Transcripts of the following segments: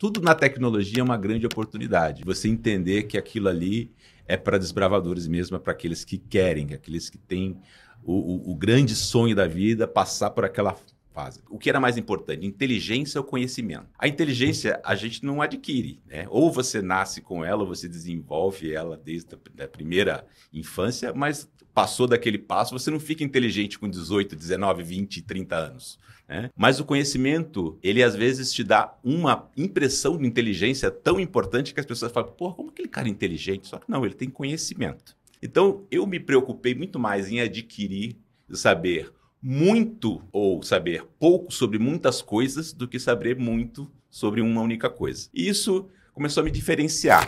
Tudo na tecnologia é uma grande oportunidade. Você entender que aquilo ali é para desbravadores mesmo, é para aqueles que querem, aqueles que têm o grande sonho da vida, passar por aquela fase. O que era mais importante, inteligência ou conhecimento? A inteligência a gente não adquire, né? Ou você nasce com ela, ou você desenvolve ela desde a primeira infância, mas passou daquele passo, você não fica inteligente com 18, 19, 20, 30 anos, né? Mas o conhecimento, ele às vezes te dá uma impressão de inteligência tão importante que as pessoas falam, pô, como aquele cara é inteligente? Só que não, ele tem conhecimento. Então, eu me preocupei muito mais em adquirir, saber muito ou saber pouco sobre muitas coisas do que saber muito sobre uma única coisa. E isso começou a me diferenciar.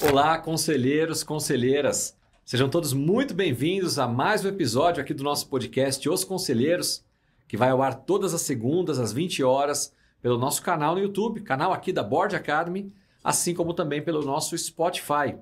Olá, conselheiros, conselheiras. Sejam todos muito bem-vindos a mais um episódio aqui do nosso podcast Os Conselheiros, que vai ao ar todas as segundas, às 20 horas, pelo nosso canal no YouTube, canal aqui da Board Academy, assim como também pelo nosso Spotify.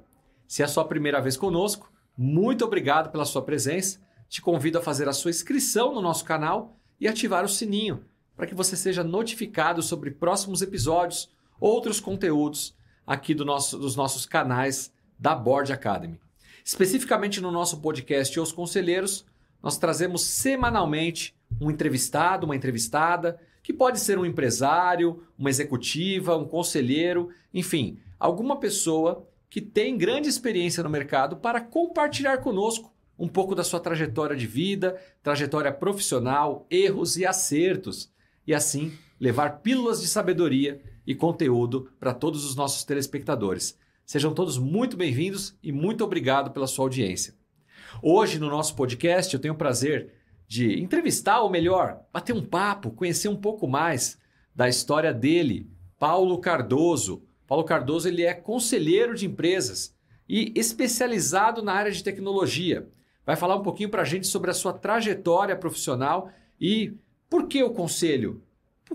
Se é a sua primeira vez conosco, muito obrigado pela sua presença. Te convido a fazer a sua inscrição no nosso canal e ativar o sininho para que você seja notificado sobre próximos episódios, outros conteúdos aqui dos nossos canais da Board Academy. Especificamente no nosso podcast Os Conselheiros, nós trazemos semanalmente um entrevistado, uma entrevistada, que pode ser um empresário, uma executiva, um conselheiro, enfim, alguma pessoa que tem grande experiência no mercado para compartilhar conosco um pouco da sua trajetória de vida, trajetória profissional, erros e acertos, e assim levar pílulas de sabedoria e conteúdo para todos os nossos telespectadores. Sejam todos muito bem-vindos e muito obrigado pela sua audiência. Hoje, no nosso podcast, eu tenho o prazer de entrevistar, ou melhor, bater um papo, conhecer um pouco mais da história dele, Paulo Cardoso. Paulo Cardoso, ele é conselheiro de empresas e especializado na área de tecnologia. Vai falar um pouquinho para a gente sobre a sua trajetória profissional e por que o conselho,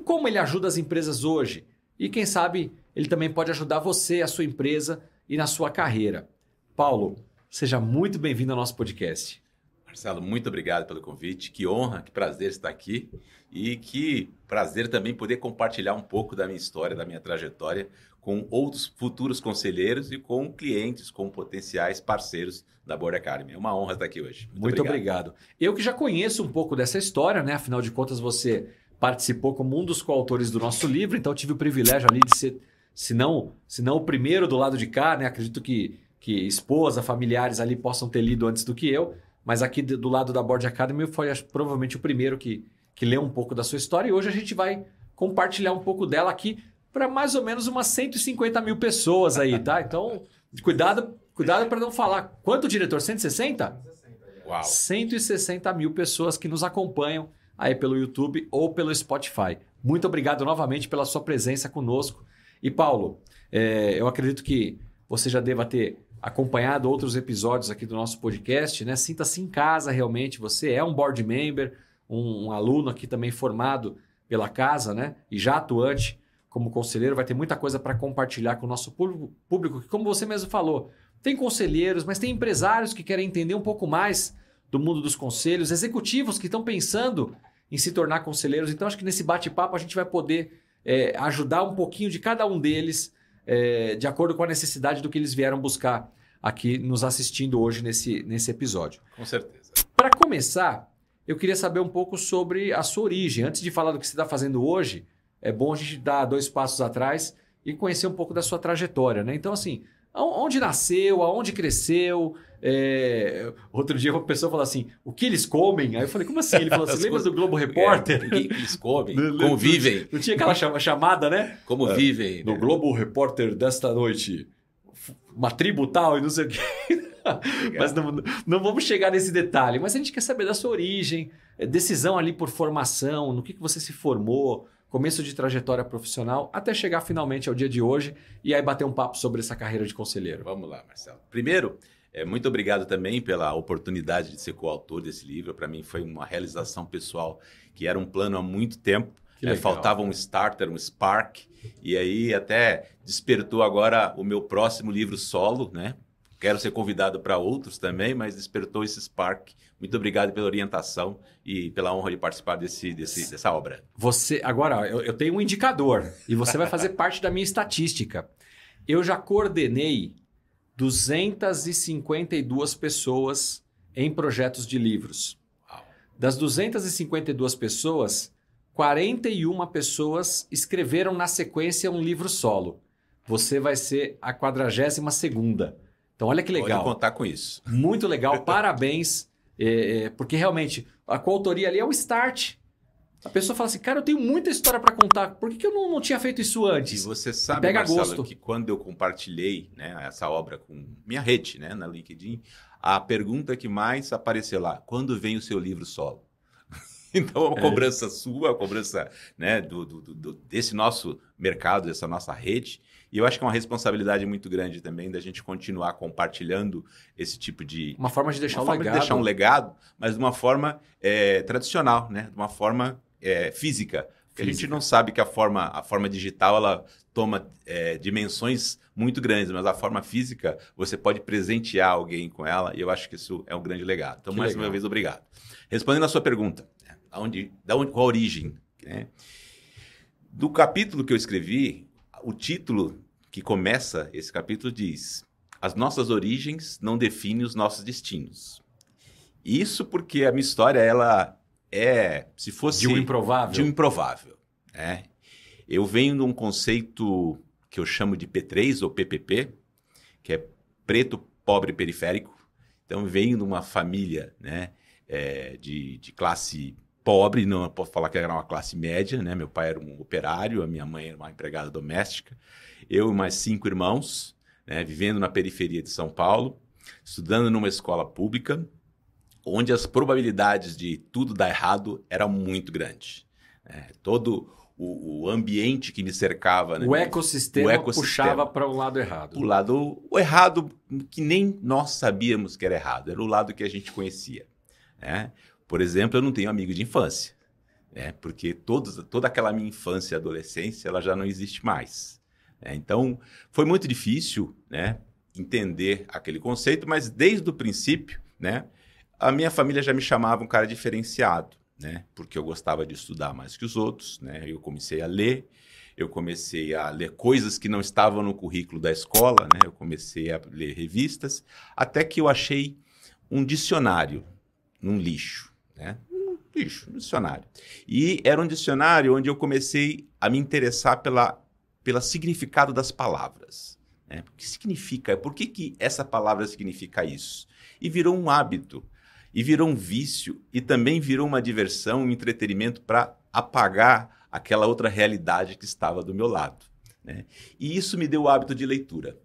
como ele ajuda as empresas hoje. E quem sabe ele também pode ajudar você, a sua empresa e na sua carreira. Paulo, seja muito bem-vindo ao nosso podcast. Marcelo, muito obrigado pelo convite. Que honra, que prazer estar aqui. E que prazer também poder compartilhar um pouco da minha história, da minha trajetória com outros futuros conselheiros e com clientes, com potenciais parceiros da Board Academy. É uma honra estar aqui hoje. Muito obrigado. Eu que já conheço um pouco dessa história, né? Afinal de contas, você participou como um dos coautores do nosso livro, então eu tive o privilégio ali de ser, se não o primeiro do lado de cá, né? Acredito que esposa, familiares ali possam ter lido antes do que eu, mas aqui do lado da Board Academy foi provavelmente o primeiro que leu um pouco da sua história, e hoje a gente vai compartilhar um pouco dela aqui para mais ou menos umas 150 mil pessoas aí, tá? Então, cuidado para não falar. Quanto, diretor? 160? Uau. 160 mil pessoas que nos acompanham aí pelo YouTube ou pelo Spotify. Muito obrigado novamente pela sua presença conosco. E Paulo, eu acredito que você já deva ter acompanhado outros episódios aqui do nosso podcast, né? Sinta-se em casa realmente, você é um board member, um aluno aqui também formado pela casa, né? E já atuante como conselheiro, vai ter muita coisa para compartilhar com o nosso público, que como você mesmo falou, tem conselheiros, mas tem empresários que querem entender um pouco mais do mundo dos conselhos, executivos que estão pensando em se tornar conselheiros. Então, acho que nesse bate-papo a gente vai poder ajudar um pouquinho de cada um deles, de acordo com a necessidade do que eles vieram buscar aqui nos assistindo hoje nesse episódio. Com certeza. Para começar, eu queria saber um pouco sobre a sua origem. Antes de falar do que você está fazendo hoje, é bom a gente dar dois passos atrás e conhecer um pouco da sua trajetória, né? Então, assim, onde nasceu, aonde cresceu? Outro dia uma pessoa falou assim, o que eles comem? Aí eu falei, como assim? Ele falou assim, lembra do Globo Repórter? O que eles comem? Como vivem? Não tinha aquela chamada, né? Como vivem. No Globo Repórter desta noite, uma tribo tal e não sei o quê. Mas não vamos chegar nesse detalhe. Mas a gente quer saber da sua origem, decisão ali por formação, no que você se formou, começo de trajetória profissional, até chegar finalmente ao dia de hoje e aí bater um papo sobre essa carreira de conselheiro. Vamos lá, Marcelo. Primeiro, muito obrigado também pela oportunidade de ser coautor desse livro. Para mim foi uma realização pessoal que era um plano há muito tempo. Faltava um starter, um spark, e aí até despertou agora o meu próximo livro solo, né? Quero ser convidado para outros também, mas despertou esse spark Muito obrigado pela orientação e pela honra de participar dessa obra. Você, agora, eu tenho um indicador e você vai fazer parte da minha estatística. Eu já coordenei 252 pessoas em projetos de livros. Das 252 pessoas, 41 pessoas escreveram na sequência um livro solo. Você vai ser a 42ª. Então, olha que legal. Pode contar com isso. Muito legal, parabéns. Porque realmente, a coautoria ali é o start. A pessoa fala assim, cara, eu tenho muita história para contar. Por que eu não tinha feito isso antes? E você sabe, pega Marcelo, gosto. Que quando eu compartilhei, né, essa obra com minha rede, né, na LinkedIn, a pergunta que mais apareceu lá, quando vem o seu livro solo? Então, a cobrança sua, a cobrança, né, desse nosso mercado, dessa nossa rede. E eu acho que é uma responsabilidade muito grande também da gente continuar compartilhando esse tipo de... Uma forma de deixar um legado. Uma forma de deixar um legado, mas de uma forma tradicional, né? De uma forma física. Porque a gente não sabe que a forma digital ela toma dimensões muito grandes, mas a forma física, você pode presentear alguém com ela, e eu acho que isso é um grande legado. Então, mais uma vez, obrigado. Respondendo à sua pergunta, qual a origem? Né? Do capítulo que eu escrevi, o título que começa esse capítulo diz: as nossas origens não definem os nossos destinos. Isso porque a minha história, ela é, se fosse... De um improvável. De um improvável, né? Eu venho de um conceito que eu chamo de P3 ou PPP, que é preto, pobre, periférico. Então, venho de uma família, né, de classe pobre, não posso falar que era uma classe média, né? Meu pai era um operário, a minha mãe era uma empregada doméstica. Eu e mais 5 irmãos, né, vivendo na periferia de São Paulo, estudando numa escola pública, onde as probabilidades de tudo dar errado eram muito grandes. Todo o ambiente que me cercava... Né? O ecossistema puxava para o lado errado. O errado que nem nós sabíamos que era errado, era o lado que a gente conhecia. Né? Por exemplo, eu não tenho amigo de infância, né? Porque toda aquela minha infância e adolescência ela já não existe mais. Né? Então, foi muito difícil, né, entender aquele conceito, mas desde o princípio... Né, a minha família já me chamava um cara diferenciado, né? Porque eu gostava de estudar mais que os outros, né? Eu comecei a ler coisas que não estavam no currículo da escola, né? Eu comecei a ler revistas, até que eu achei um dicionário num lixo, né? Um dicionário. E era um dicionário onde eu comecei a me interessar pelo significado das palavras, né? O que significa? Por que essa palavra significa isso? E virou um hábito. E virou um vício e também virou uma diversão, um entretenimento para apagar aquela outra realidade que estava do meu lado. Né? E isso me deu o hábito de leitura.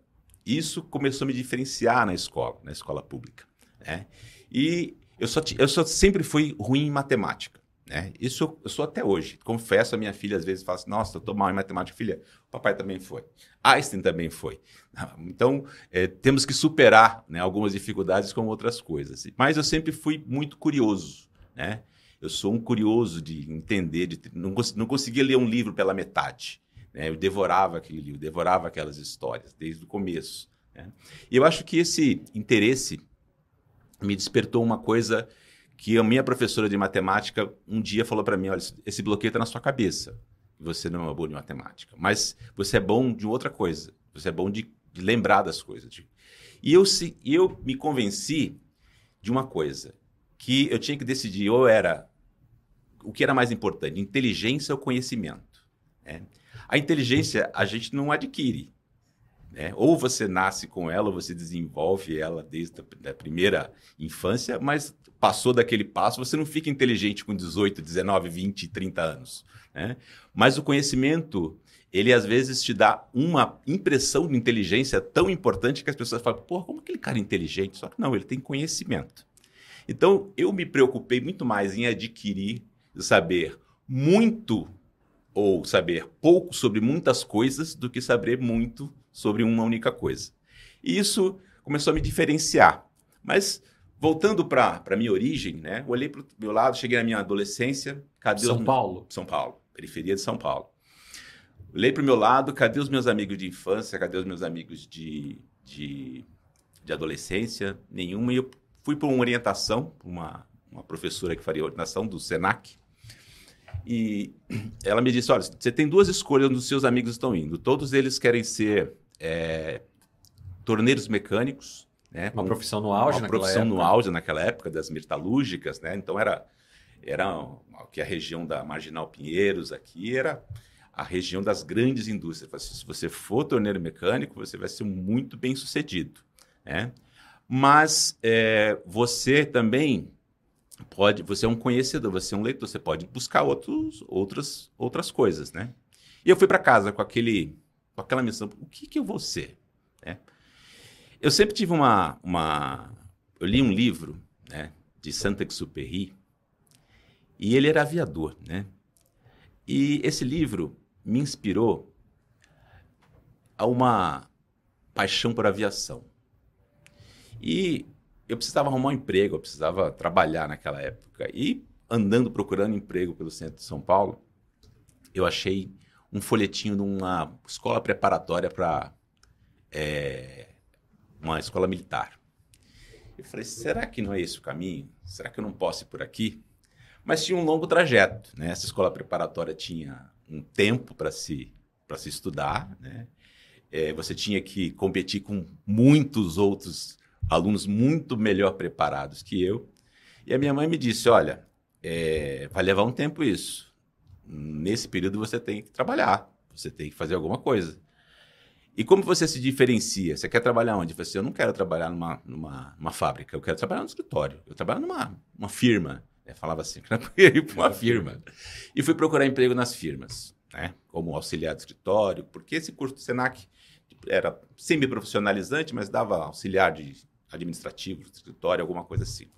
Isso começou a me diferenciar na escola pública. Né? E eu sempre fui ruim em matemática. Né? Isso eu sou até hoje. Confesso, a minha filha às vezes fala assim, nossa, eu estou mal em matemática. Filha, o papai também foi. Einstein também foi. Então, temos que superar, né, algumas dificuldades com outras coisas. Mas eu sempre fui muito curioso. Né? Eu sou um curioso de entender, não conseguia ler um livro pela metade. Né? Eu devorava aquele livro, devorava aquelas histórias desde o começo. Né? E eu acho que esse interesse me despertou uma coisa... que a minha professora de matemática um dia falou para mim, olha, esse bloqueio está na sua cabeça, você não é bom de matemática, mas você é bom de outra coisa, você é bom de lembrar das coisas. E eu me convenci de uma coisa, que eu tinha que decidir, o que era mais importante, inteligência ou conhecimento. Né? A inteligência a gente não adquire, né? Ou você nasce com ela, ou você desenvolve ela desde a primeira infância, mas... Passou daquele passo, você não fica inteligente com 18, 19, 20, 30 anos. Né? Mas o conhecimento, ele às vezes te dá uma impressão de inteligência tão importante que as pessoas falam, pô, como aquele cara é inteligente? Só que não, ele tem conhecimento. Então, eu me preocupei muito mais em adquirir, saber muito ou saber pouco sobre muitas coisas do que saber muito sobre uma única coisa. E isso começou a me diferenciar. Mas... Voltando para a minha origem, né? Eu olhei para o meu lado, cheguei na minha adolescência... Cadê São Paulo, periferia de São Paulo. Olhei para o meu lado, cadê os meus amigos de infância, cadê os meus amigos de adolescência? Nenhuma, e eu Fui por uma orientação, uma professora que faria orientação do SENAC, e ela me disse, olha, você tem duas escolhas onde os seus amigos estão indo. Todos eles querem ser torneiros mecânicos, né? Uma profissão no auge naquela época. Uma profissão no auge naquela época, das metalúrgicas, né? Então era que a região da Marginal Pinheiros aqui era a região das grandes indústrias. Se você for torneiro mecânico, você vai ser muito bem sucedido, né? Mas você também pode, você é um conhecedor, você é um leitor, você pode buscar outras coisas, né? E eu fui para casa com aquela missão, o que eu vou ser, né? Eu sempre tive eu li um livro, né, de Saint-Exupéry, e ele era aviador, né? E esse livro me inspirou a uma paixão por aviação. E eu precisava arrumar um emprego, eu precisava trabalhar naquela época. E andando, procurando emprego pelo centro de São Paulo, eu achei um folhetinho de uma escola preparatória para uma escola militar. Eu falei, será que não é esse o caminho? Será que eu não posso ir por aqui? Mas tinha um longo trajeto, né? Essa escola preparatória tinha um tempo para se estudar, né? Você tinha que competir com muitos outros alunos muito melhor preparados que eu. E a minha mãe me disse, olha, vai levar um tempo isso. Nesse período você tem que trabalhar, você tem que fazer alguma coisa. E como você se diferencia? Você quer trabalhar onde? Eu falei assim, eu não quero trabalhar numa fábrica, eu quero trabalhar no escritório, eu trabalho numa firma. Eu falava assim, eu ia para uma firma. E fui procurar emprego nas firmas, né? Como auxiliar de escritório, porque esse curso do SENAC era semi-profissionalizante, mas dava auxiliar de administrativo, de escritório, alguma coisa assim.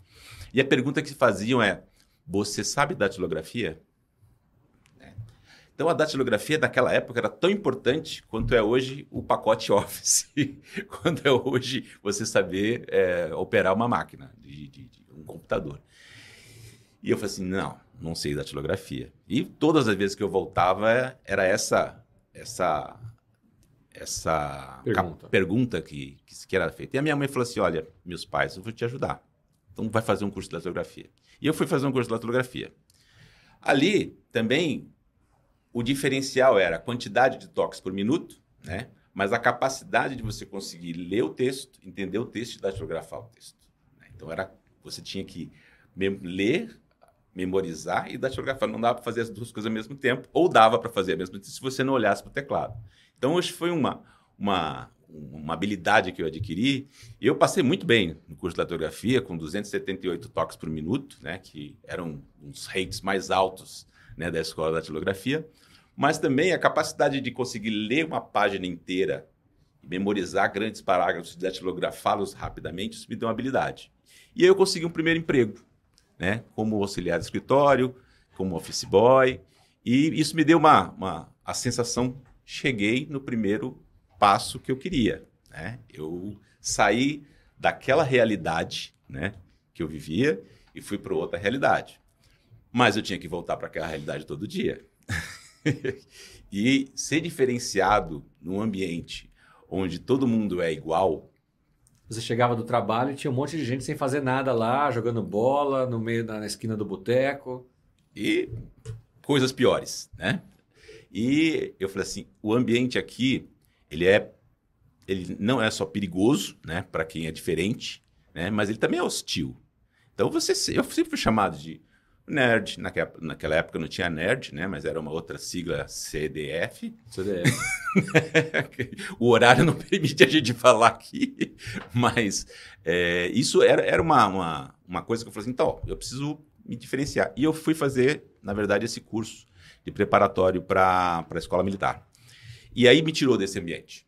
E a pergunta que faziam é, você sabe datilografia? Então, a datilografia daquela época era tão importante quanto é hoje o pacote Office, quanto é hoje você saber operar uma máquina, um computador. E eu falei assim, não sei datilografia. E todas as vezes que eu voltava, era essa pergunta que era feita. E a minha mãe falou assim, olha, meus pais, eu vou te ajudar. Então, vai fazer um curso de datilografia. E eu fui fazer um curso de datilografia. Ali, também, o diferencial era a quantidade de toques por minuto, né? Mas a capacidade de você conseguir ler o texto, entender o texto e datilografar o texto, né? Então, você tinha que ler, memorizar e datilografar. Não dava para fazer as duas coisas ao mesmo tempo, ou dava para fazer ao mesmo tempo se você não olhasse para o teclado. Então, hoje foi uma habilidade que eu adquiri, e eu passei muito bem no curso de datilografia, com 278 toques por minuto, né, que eram uns rates mais altos, né, da escola de datilografia, mas também a capacidade de conseguir ler uma página inteira, memorizar grandes parágrafos, datilografá-los rapidamente, isso me deu uma habilidade. E aí eu consegui um primeiro emprego, né, como auxiliar de escritório, como office boy, e isso me deu a sensação, cheguei no primeiro passo que eu queria, né? Eu saí daquela realidade, né, que eu vivia e fui para outra realidade. Mas eu tinha que voltar para aquela realidade todo dia. E ser diferenciado num ambiente onde todo mundo é igual. Você chegava do trabalho e tinha um monte de gente sem fazer nada lá, jogando bola no meio na esquina do boteco. E coisas piores, né? E eu falei assim, o ambiente aqui, ele não é só perigoso, né, para quem é diferente, né, mas ele também é hostil. Então eu sempre fui chamado de nerd, naquela época não tinha nerd, né, mas era uma outra sigla, CDF. O horário não permite a gente falar aqui, mas isso era uma coisa que eu falei assim, então, eu preciso me diferenciar. E eu fui fazer, na verdade, esse curso de preparatório para a escola militar. E aí me tirou desse ambiente.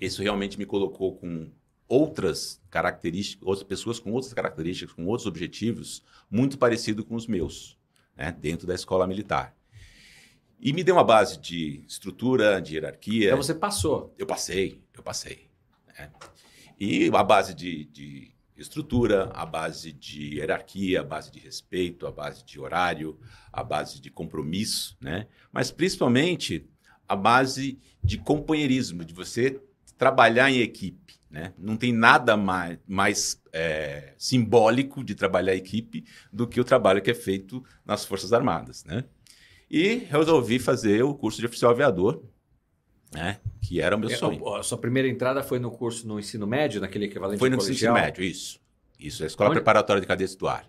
Isso realmente me colocou com outras características, outras pessoas com outras características, com outros objetivos, muito parecido com os meus, né, dentro da escola militar. E me deu uma base de estrutura, de hierarquia. Então você passou. Eu passei. Né? E a base de estrutura, a base de hierarquia, a base de respeito, a base de horário, a base de compromisso, né? Mas principalmente a base de companheirismo, de você trabalhar em equipe, né? Não tem nada mais simbólico de trabalhar em equipe do que o trabalho que é feito nas Forças Armadas, né? E resolvi fazer o curso de oficial aviador, né? Que era o meu sonho. A sua primeira entrada foi no curso no ensino médio, naquele equivalente colegial? Foi no ensino médio, isso. Isso, a Escola Preparatória de Cadetes do Ar.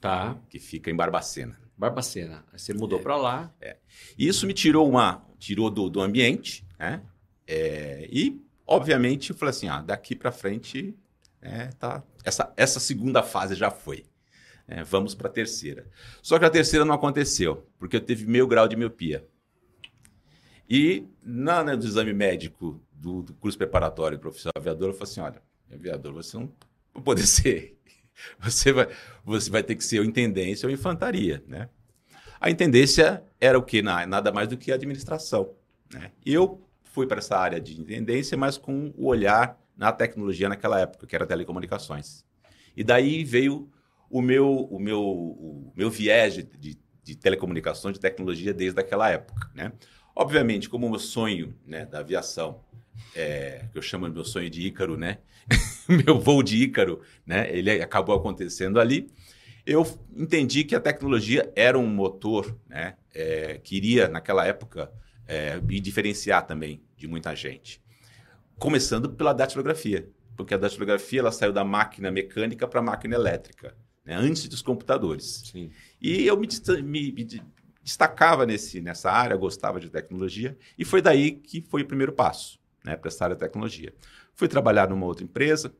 Tá. Que fica em Barbacena. Barbacena. Você mudou para lá. É. E isso me tirou do ambiente, né? E, obviamente, eu falei assim, daqui para frente, tá, essa segunda fase já foi. Vamos para a terceira. Só que a terceira não aconteceu, porque eu tive meio grau de miopia. E no exame médico do curso preparatório para oficial aviador, eu falei assim, olha, aviador, você não vai poder ser. Você vai ter que ser ou intendência ou infantaria, né? A intendência era o quê? Nada mais do que a administração, né? Eu fui para essa área de intendência, mas com o olhar na tecnologia naquela época, que era telecomunicações. E daí veio o meu viés de telecomunicações, de tecnologia desde aquela época, né? Obviamente, como o meu sonho, né, da aviação, que eu chamo de meu sonho de Ícaro, né? Meu voo de Ícaro, né? Ele acabou acontecendo ali. Eu entendi que a tecnologia era um motor, né? Que iria, naquela época, me diferenciar também de muita gente. Começando pela datilografia. Porque a datilografia ela saiu da máquina mecânica para a máquina elétrica, né? Antes dos computadores. Sim. E eu me destacava nessa área, gostava de tecnologia, e foi daí que foi o primeiro passo, né, para essa área de tecnologia. Fui trabalhar numa outra empresa,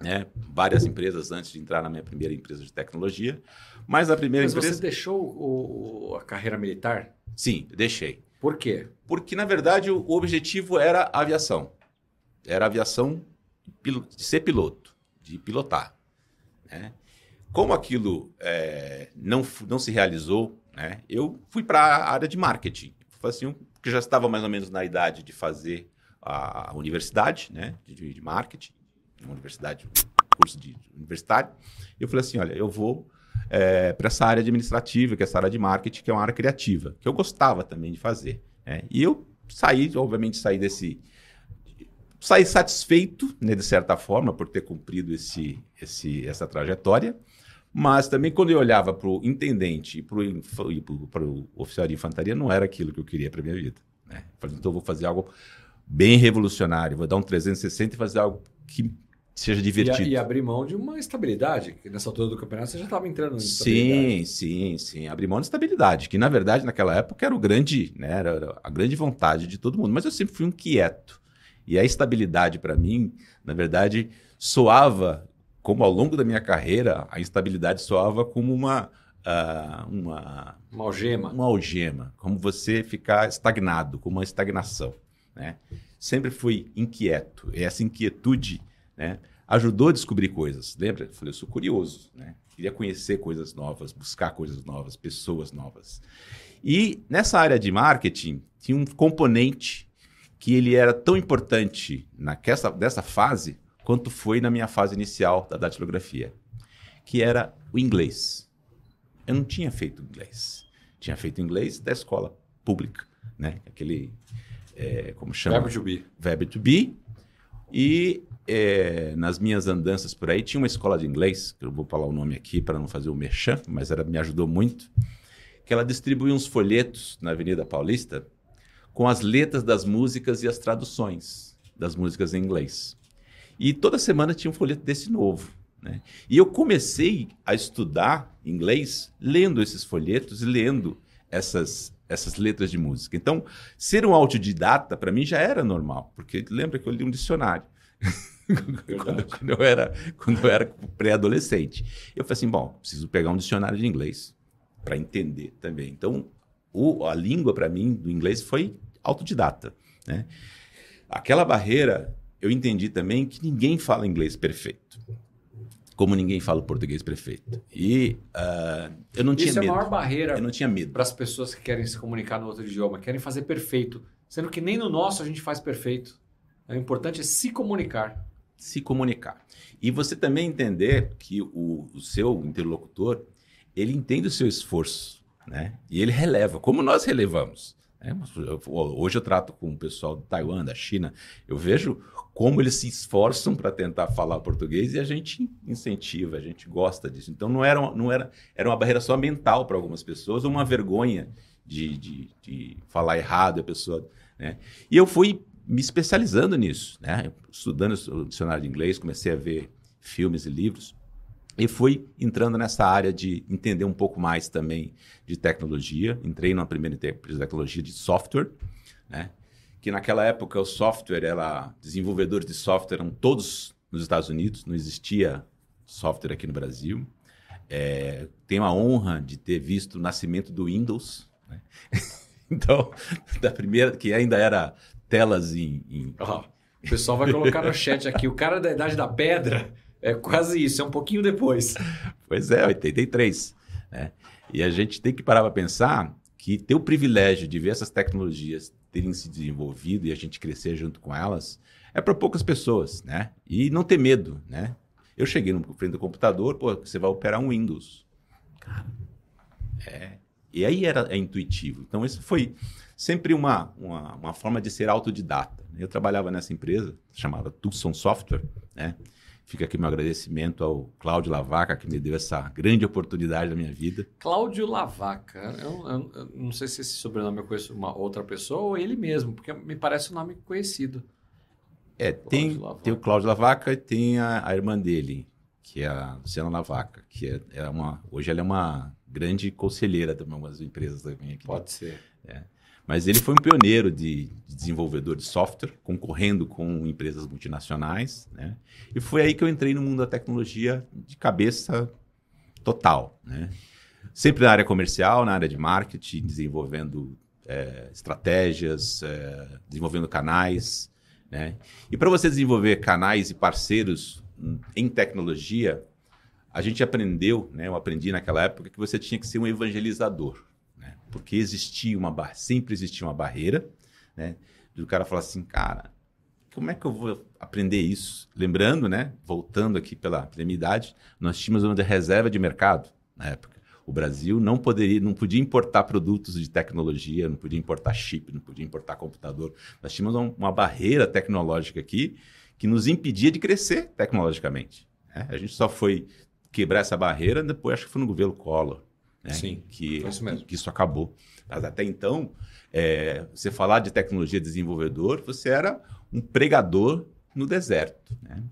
né, várias empresas antes de entrar na minha primeira empresa de tecnologia, mas a primeira empresa... Mas você deixou a carreira militar? Sim, deixei. Por quê? Porque, na verdade, o objetivo era a aviação. Era a aviação... de ser piloto, de pilotar, né? Como aquilo não se realizou, né? Eu fui para a área de marketing, assim, que já estava mais ou menos na idade de fazer a universidade, né? de marketing, uma universidade, curso de universitário. Eu falei assim, olha, eu vou para essa área administrativa, que é essa área de marketing, que é uma área criativa, que eu gostava também de fazer, né? E eu obviamente saí desse... Saí satisfeito, né, de certa forma, por ter cumprido essa trajetória, mas também quando eu olhava para o intendente e para o oficial de infantaria, não era aquilo que eu queria para a minha vida, né? Falei, então eu vou fazer algo bem revolucionário, vou dar um 360 e fazer algo que seja divertido. E abrir mão de uma estabilidade, que nessa altura do campeonato você já estava entrando em estabilidade. Sim. Abrir mão de estabilidade, que na verdade naquela época era era a grande vontade de todo mundo, mas eu sempre fui um quieto. E a estabilidade, para mim, na verdade, soava, como ao longo da minha carreira, a instabilidade soava como uma algema. Uma algema, como você ficar estagnado, como uma estagnação, né? Sempre fui inquieto. E essa inquietude, né, ajudou a descobrir coisas. Lembra? Eu falei, eu sou curioso, né? Queria conhecer coisas novas, buscar coisas novas, pessoas novas. E nessa área de marketing, tinha um componente... que ele era tão importante nessa fase quanto foi na minha fase inicial da datilografia, que era o inglês. Eu não tinha feito inglês. Tinha feito inglês da escola pública, né? Aquele, como chama? Verbo to be. E nas minhas andanças por aí, tinha uma escola de inglês, que eu vou falar o nome aqui para não fazer o merchan, mas ela me ajudou muito, que ela distribuía uns folhetos na Avenida Paulista, com as letras das músicas e as traduções das músicas em inglês. E toda semana tinha um folheto desse novo, né? E eu comecei a estudar inglês lendo esses folhetos e lendo essas letras de música. Então, ser um autodidata, para mim, já era normal, porque lembra que eu li um dicionário quando eu era pré-adolescente. Eu falei assim, bom, preciso pegar um dicionário de inglês para entender também. Então, a língua, para mim, do inglês foi autodidata, né? Aquela barreira, eu entendi também que ninguém fala inglês perfeito, como ninguém fala o português perfeito. E eu não tinha medo. Isso é a maior barreira para as pessoas que querem se comunicar no outro idioma, querem fazer perfeito, sendo que nem no nosso a gente faz perfeito. O importante é se comunicar. Se comunicar. E você também entender que o seu interlocutor, ele entende o seu esforço, né? E ele releva, como nós relevamos, Hoje eu trato com o pessoal de Taiwan, da China, eu vejo como eles se esforçam para tentar falar português e a gente incentiva, a gente gosta disso. Então, não era uma barreira só mental para algumas pessoas, uma vergonha de falar errado a pessoa, né? E eu fui me especializando nisso, né? Estudando o dicionário de inglês, comecei a ver filmes e livros e fui entrando nessa área de entender um pouco mais também de tecnologia. Entrei numa primeira empresa de tecnologia de software, né? Que naquela época o software, desenvolvedores de software eram todos nos Estados Unidos, não existia software aqui no Brasil. Tenho a honra de ter visto o nascimento do Windows, né? Então, da primeira, que ainda era telas O pessoal vai colocar no chat aqui, o cara da Idade da Pedra é quase isso, é um pouquinho depois. Pois é, 83, né? E a gente tem que parar para pensar que ter o privilégio de ver essas tecnologias terem se desenvolvido e a gente crescer junto com elas é para poucas pessoas, né? E não ter medo, né? Eu cheguei no frente do computador, você vai operar um Windows. Cara, e aí é intuitivo. Então, isso foi sempre uma forma de ser autodidata. Eu trabalhava nessa empresa, chamada Tucson Software, né? Fica aqui meu agradecimento ao Cláudio Lavaca, que me deu essa grande oportunidade da minha vida. Cláudio Lavaca. Eu não sei se esse sobrenome eu conheço uma outra pessoa ou ele mesmo, porque me parece um nome conhecido. Tem o Cláudio Lavaca e tem a irmã dele, que é a Luciana Lavaca, que hoje ela é uma grande conselheira de algumas empresas também aqui. Pode ser. Mas ele foi um pioneiro de desenvolvedor de software, concorrendo com empresas multinacionais, né? E foi aí que eu entrei no mundo da tecnologia de cabeça total, né? Sempre na área comercial, na área de marketing, desenvolvendo estratégias, desenvolvendo canais, né? E para você desenvolver canais e parceiros em tecnologia, a gente aprendeu, né? Eu aprendi naquela época que você tinha que ser um evangelizador. Porque sempre existia uma barreira, né? Do cara falar assim, cara, como é que eu vou aprender isso? Lembrando, né? Voltando aqui pela minha idade, nós tínhamos uma reserva de mercado na época. O Brasil não podia importar produtos de tecnologia, não podia importar chip, não podia importar computador. Nós tínhamos uma barreira tecnológica aqui que nos impedia de crescer tecnologicamente, né? A gente só foi quebrar essa barreira depois, acho que foi no governo Collor. Né? Sim, que isso acabou. Mas até então, você falar de tecnologia desenvolvedor, você era um pregador no deserto, né?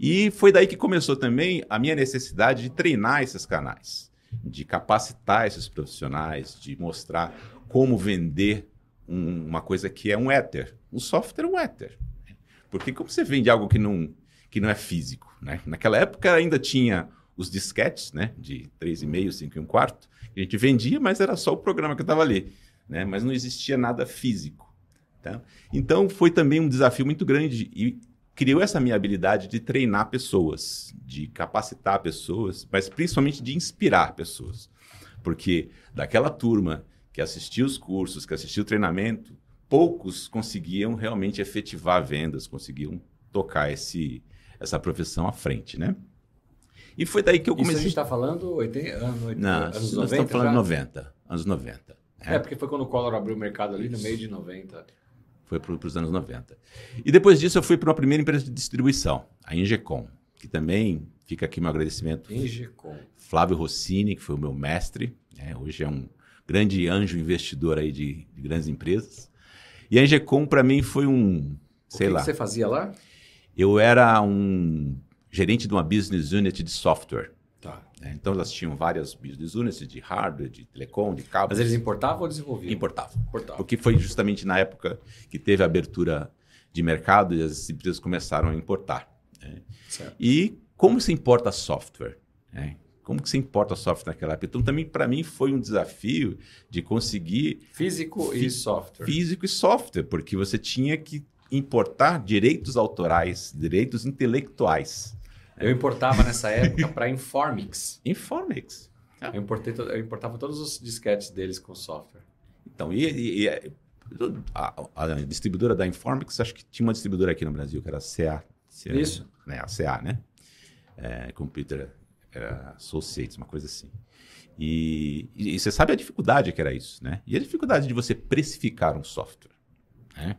E foi daí que começou também a minha necessidade de treinar esses canais, de capacitar esses profissionais, de mostrar como vender uma coisa que é um éter, um software éter. Porque como você vende algo que não é físico, né? Naquela época ainda tinha os disquetes, né? De 3,5, 5 e 1 quarto, a gente vendia, mas era só o programa que estava ali, né? Mas não existia nada físico, tá? Então, foi também um desafio muito grande e criou essa minha habilidade de treinar pessoas, de capacitar pessoas, mas principalmente de inspirar pessoas. Porque daquela turma que assistiu os cursos, que assistiu o treinamento, poucos conseguiam realmente efetivar vendas, conseguiam tocar essa profissão à frente, né? E foi daí que eu comecei... Isso a gente está falando 80, não, anos 90? Nós estamos falando de 90, anos 90. Porque foi quando o Collor abriu o mercado ali, no meio de 90. Foi para os anos 90. E depois disso eu fui para uma primeira empresa de distribuição, a Ingecom, que também fica aqui meu agradecimento. Ingecom. Flávio Rossini, que foi o meu mestre, né? Hoje é um grande anjo investidor aí de grandes empresas. E a Ingecom para mim foi O que você fazia lá? Eu era um... gerente de uma business unit de software. Tá. Então, elas tinham várias business units de hardware, de telecom, de cabo. Mas eles importavam ou desenvolviam? Importavam. Porque foi justamente na época que teve a abertura de mercado e as empresas começaram a importar, né? Certo. E como se importa software, né? Como que você importa software naquela época? Então, também, para mim, foi um desafio de conseguir... Físico e software, porque você tinha que importar direitos autorais, direitos intelectuais. Eu importava nessa época para Informix. Informix. É. Eu importava todos os disquetes deles com software. Então, a distribuidora da Informix, acho que tinha uma distribuidora aqui no Brasil, que era a CA. Isso. Né? A CA, né? Computer era Associates, uma coisa assim. E você sabe a dificuldade que era isso, né? E a dificuldade de você precificar um software, né?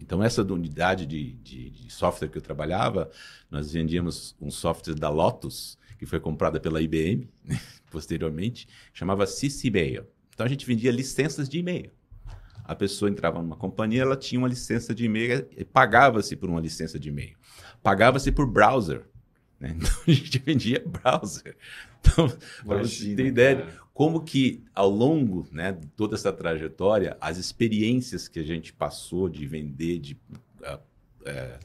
Então, essa unidade de software que eu trabalhava, nós vendíamos um software da Lotus, que foi comprada pela IBM, né? Posteriormente, chamava CC-Mail. Então, a gente vendia licenças de e-mail. A pessoa entrava numa companhia, ela tinha uma licença de e-mail, pagava-se por uma licença de e-mail. Pagava-se por browser, né? Então, a gente vendia browser. Então, para você ter ideia de como que, ao longo, né, de toda essa trajetória, as experiências que a gente passou de vender, de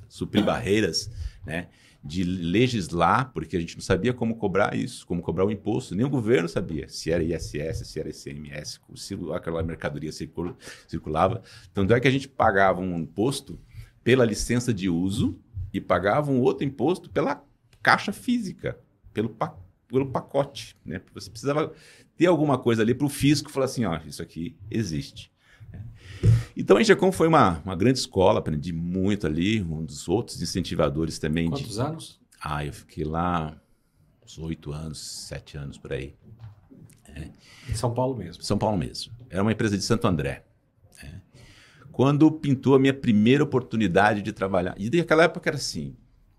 suprir barreiras, né, de legislar, porque a gente não sabia como cobrar isso, como cobrar o imposto. Nem o governo sabia se era ISS, se era ICMS, se aquela mercadoria circulava. Tanto é que a gente pagava um imposto pela licença de uso e pagava um outro imposto pela caixa física, pelo pacote, né? Você precisava ter alguma coisa ali para o fisco falar assim, ó, isso aqui existe. Então, a Ingecom foi uma grande escola, aprendi muito ali, um dos outros incentivadores também. Quantos anos? Ah, eu fiquei lá uns 8 anos, 7 anos por aí. É. Em São Paulo mesmo? São Paulo mesmo. Era uma empresa de Santo André. É. Quando pintou a minha primeira oportunidade de trabalhar, e naquela época era assim,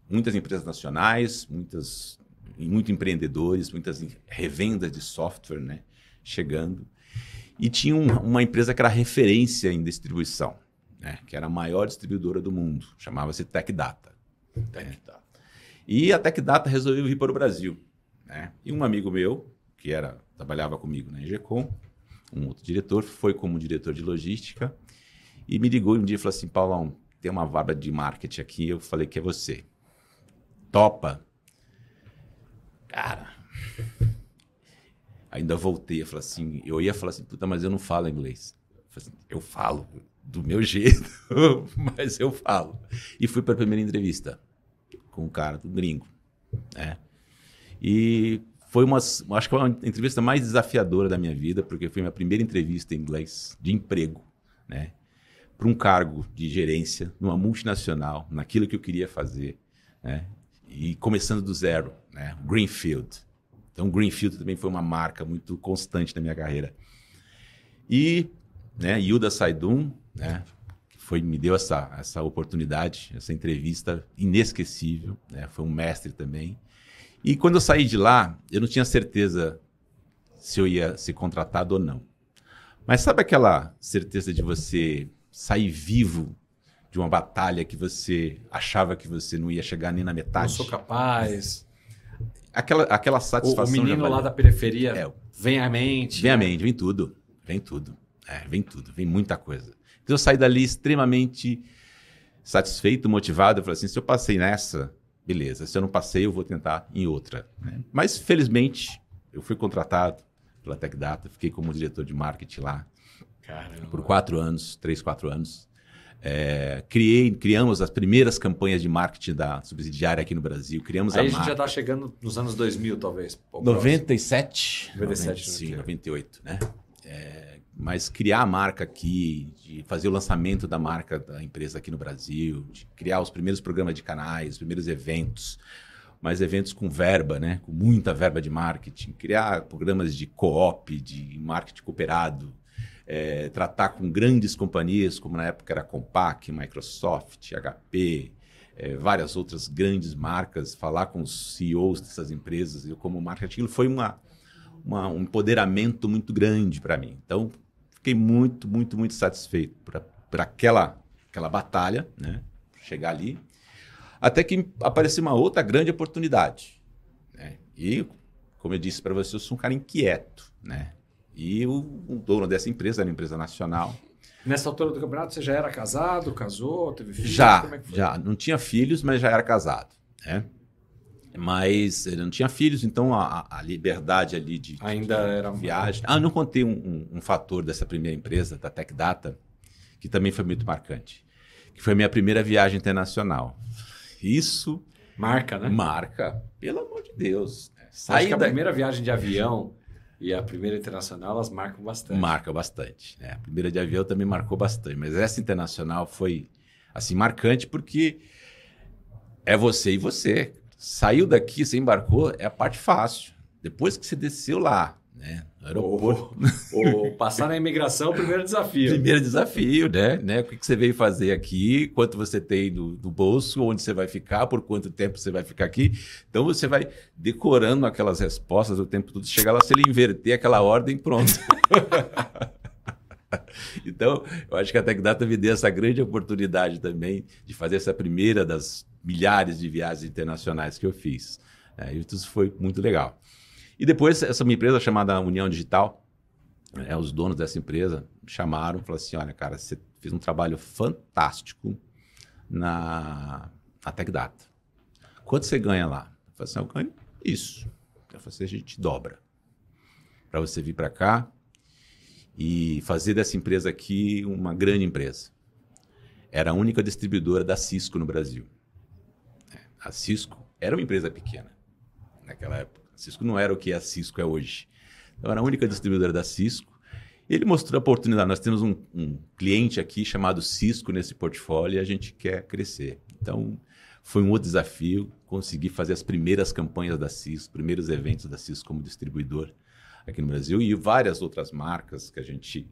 muitas empresas nacionais, muitos empreendedores, muitas revendas de software, né, chegando. E tinha uma empresa que era referência em distribuição, né? Que era a maior distribuidora do mundo. Chamava-se Tech Data. Tech Data. E a Tech Data resolveu vir para o Brasil, né? E um amigo meu, que trabalhava comigo na Ingecom, um outro diretor, foi como diretor de logística, e me ligou um dia e falou assim, Paulão, tem uma vaga de marketing aqui. Eu falei que é você. Topa? Cara... Ainda voltei, eu ia falar assim, puta, mas eu não falo inglês. Eu falo do meu jeito, mas eu falo. E fui para a primeira entrevista com um cara do gringo, né? E foi acho que foi uma entrevista mais desafiadora da minha vida, porque foi minha primeira entrevista em inglês de emprego, né? Para um cargo de gerência numa multinacional, naquilo que eu queria fazer, né? E começando do zero, né? Greenfield. Então, Greenfield também foi uma marca muito constante na minha carreira. E, né, Yuda Saidun, né, me deu essa oportunidade, essa entrevista inesquecível, né, foi um mestre também. E quando eu saí de lá, eu não tinha certeza se eu ia ser contratado ou não. Mas sabe aquela certeza de você sair vivo de uma batalha que você achava que você não ia chegar nem na metade? Eu sou capaz... Aquela satisfação... O menino lá da periferia vem à mente. Vem à mente, vem tudo. Vem tudo. É, vem tudo, vem muita coisa. Então eu saí dali extremamente satisfeito, motivado. Eu falei assim, se eu passei nessa, beleza. Se eu não passei, eu vou tentar em outra, né? Mas, felizmente, eu fui contratado pela Tech Data. Fiquei como diretor de marketing lá. Caramba. Por 4 anos, 3, 4 anos. Criamos as primeiras campanhas de marketing da subsidiária aqui no Brasil. Criamos a gente já está chegando nos anos 2000, talvez. 97, 97, 98, né? Mas criar a marca aqui, de fazer o lançamento da marca da empresa aqui no Brasil, de criar os primeiros programas de canais, os primeiros eventos, mas eventos com verba, né? Com muita verba de marketing. Criar programas de co-op, de marketing cooperado. Tratar com grandes companhias, como na época era Compaq, Microsoft, HP, várias outras grandes marcas, falar com os CEOs dessas empresas. Eu, como marketing, aquilo foi um empoderamento muito grande para mim. Então, fiquei muito, muito, muito satisfeito por aquela batalha, né? Chegar ali, até que apareceu uma outra grande oportunidade, né? E, como eu disse para você, eu sou um cara inquieto, né? E o dono dessa empresa, era uma empresa nacional. Nessa altura do campeonato, você já era casado, casou, teve filhos? Já. Não tinha filhos, mas já era casado, né? Mas ele não tinha filhos, então a liberdade ali de ainda era viagem. Não contei um fator dessa primeira empresa, da Tech Data, que também foi muito marcante. Que foi a minha primeira viagem internacional. Isso... Marca, né? Marca. Pelo amor de Deus. Acho que a primeira viagem de avião... E a primeira internacional, elas marcam bastante. Marca bastante, né? A primeira de avião também marcou bastante. Mas essa internacional foi, assim, marcante porque é você e você. Saiu daqui, você embarcou, é a parte fácil. Depois que você desceu lá, né? No aeroporto. Ou passar na imigração, o primeiro desafio. Primeiro desafio, né? O que você veio fazer aqui, quanto você tem do bolso, onde você vai ficar, por quanto tempo você vai ficar aqui. Então, você vai decorando aquelas respostas o tempo todo. Chegar lá, se ele inverter aquela ordem, pronto. Então, eu acho que a Tech Data me deu essa grande oportunidade também de fazer essa primeira das milhares de viagens internacionais que eu fiz. Isso foi muito legal. E depois, essa minha empresa chamada União Digital, os donos dessa empresa chamaram e falaram assim, olha, cara, você fez um trabalho fantástico na Tech Data. Quanto você ganha lá? Eu falei assim, eu ganho isso. Eu falei assim, a gente dobra para você vir para cá e fazer dessa empresa aqui uma grande empresa. Era a única distribuidora da Cisco no Brasil. A Cisco era uma empresa pequena naquela época. A Cisco não era o que a Cisco é hoje. Então, era a única distribuidora da Cisco. Ele mostrou a oportunidade. Nós temos um cliente aqui chamado Cisco nesse portfólio e a gente quer crescer. Então, foi um outro desafio conseguir fazer as primeiras campanhas da Cisco, primeiros eventos da Cisco como distribuidor aqui no Brasil e várias outras marcas que a gente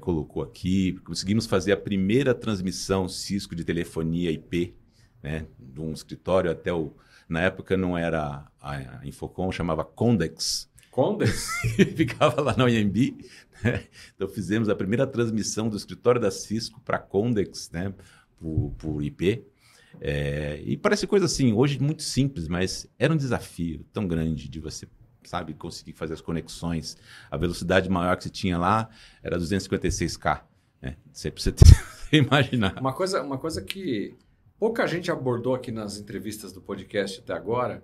colocou aqui. Conseguimos fazer a primeira transmissão Cisco de telefonia IP, né, de um escritório até o... Na época não era a Infocom, chamava Comdex. Comdex? Ficava lá na UNB. Né? Então fizemos a primeira transmissão do escritório da Cisco para Comdex, né? Por IP. E parece coisa assim, hoje muito simples, mas era um desafio tão grande de você, sabe, conseguir fazer as conexões. A velocidade maior que você tinha lá era 256K. Né? Você precisa imaginar. Uma coisa que... pouca gente abordou aqui nas entrevistas do podcast até agora,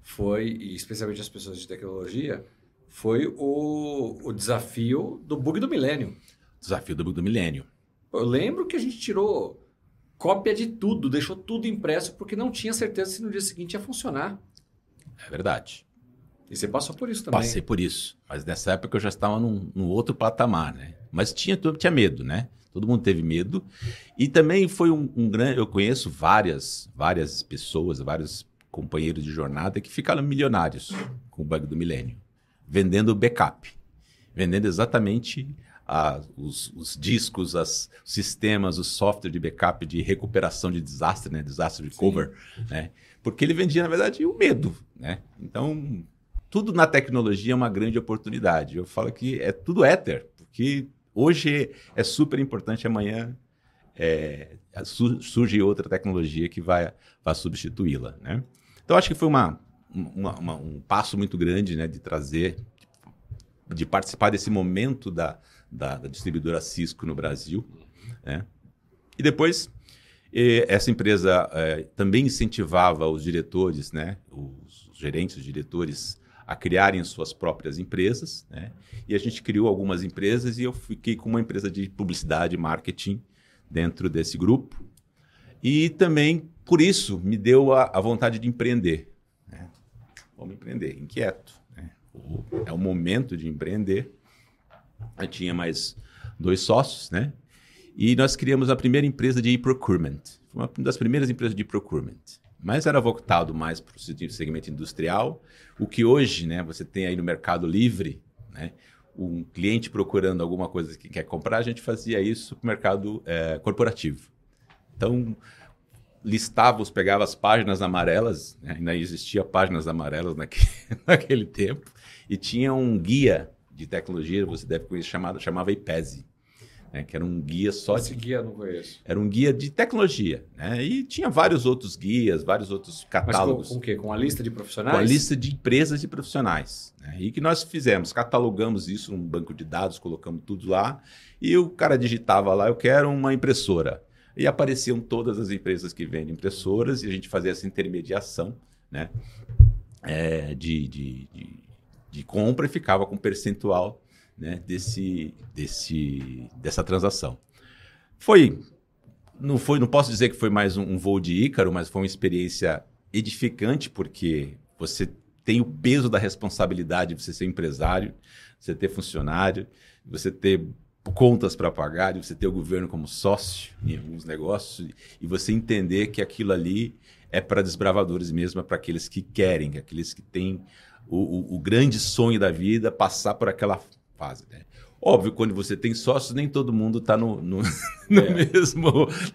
foi, e especialmente as pessoas de tecnologia, foi o desafio do bug do milênio. Desafio do bug do milênio. Eu lembro que a gente tirou cópia de tudo, deixou tudo impresso, porque não tinha certeza se no dia seguinte ia funcionar. É verdade. E você passou por isso também. Passei por isso, mas nessa época eu já estava num outro patamar, né? Mas tinha medo, né? Todo mundo teve medo. E também foi um grande... Eu conheço várias pessoas, vários companheiros de jornada que ficaram milionários com o bug do milênio, vendendo backup, vendendo exatamente os discos, os sistemas, o software de backup, de recuperação de desastre, né? Disaster recover, né? Porque ele vendia, na verdade, o medo, né? Então, tudo na tecnologia é uma grande oportunidade. Eu falo que é tudo éter, porque... hoje é super importante, amanhã surge outra tecnologia que vai substituí-la, né? Então, acho que foi um passo muito grande, né, de trazer, de participar desse momento da distribuidora Cisco no Brasil, né? E depois, essa empresa também incentivava os diretores, né, os gerentes, os diretores, a criarem suas próprias empresas, né? E a gente criou algumas empresas e eu fiquei com uma empresa de publicidade e marketing dentro desse grupo. E também, por isso, me deu a vontade de empreender, né? Vamos empreender, inquieto, né? É o momento de empreender. Eu tinha mais 2 sócios, né? E nós criamos a primeira empresa de e-procurement. Foi uma das primeiras empresas de e-procurement. Mas era voltado mais para o segmento industrial, o que hoje, né, você tem aí no Mercado Livre, né, um cliente procurando alguma coisa que quer comprar, a gente fazia isso para o mercado corporativo. Então, pegava as páginas amarelas, né, ainda existia páginas amarelas naquele tempo, e tinha um guia de tecnologia, você deve conhecer, chamava IPESI. Né, que era um guia só... Esse guia eu não conheço. Era um guia de tecnologia, né? E tinha vários outros guias, vários outros catálogos. Mas com o quê? Com a lista de profissionais? Com a lista de empresas e profissionais, né? E que nós fizemos, catalogamos isso num banco de dados, colocamos tudo lá, e o cara digitava lá, eu quero uma impressora. E apareciam todas as empresas que vendem impressoras, e a gente fazia essa intermediação, né, de compra e ficava com percentual, né, dessa transação. Não posso dizer que foi mais um voo de Ícaro, mas foi uma experiência edificante, porque você tem o peso da responsabilidade de você ser empresário, você ter funcionário, você ter contas para pagar, de você ter o governo como sócio em alguns negócios, e você entender que aquilo ali é para desbravadores mesmo, é para aqueles que querem, aqueles que têm o grande sonho da vida, passar por aquela fase, né? Óbvio, quando você tem sócios, nem todo mundo está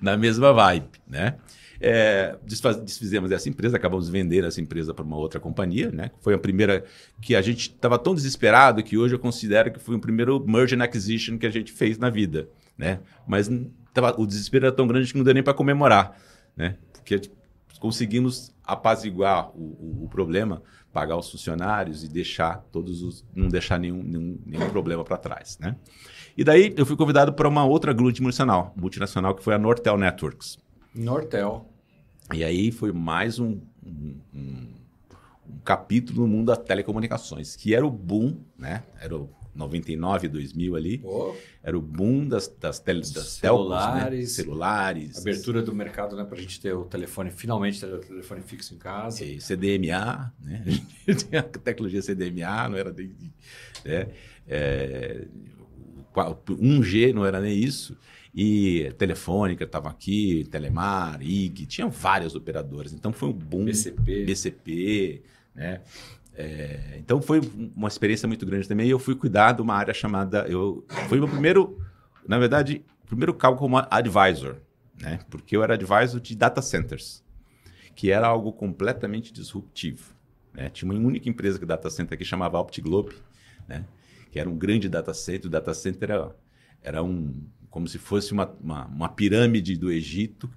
na mesma vibe, né? É, desfizemos essa empresa, acabamos de vender essa empresa para uma outra companhia, né? Foi a primeira que a gente estava tão desesperado que hoje eu considero que foi o primeiro merger and acquisition que a gente fez na vida, né? Mas o desespero era tão grande que não deu nem para comemorar, né? Porque conseguimos apaziguar o problema, pagar os funcionários e deixar todos os, não deixar nenhum problema para trás, né? E daí eu fui convidado para uma outra grande multinacional que foi a Nortel Networks. Nortel. E aí foi mais um capítulo no mundo das telecomunicações, que era o boom, né? Era o 99, 2000 ali. Oh. Era o boom das celulares, telcos, né? Celulares. Abertura do mercado, né? Para a gente ter o telefone, finalmente ter o telefone fixo em casa. E CDMA, né? A tecnologia CDMA não era nem... Né? 1G não era nem isso. E Telefônica estava aqui, Telemar, IG, tinha várias operadoras. Então foi um boom. BCP, né? É, então foi uma experiência muito grande também. Eu fui cuidar de uma área chamada... Foi meu primeiro, na verdade, cargo como advisor, né? Porque eu era advisor de data centers, que era algo completamente disruptivo, né? Tinha uma única empresa que data center aqui chamava OptiGlobe, né? Que era um grande data center. O data center era como se fosse uma pirâmide do Egito,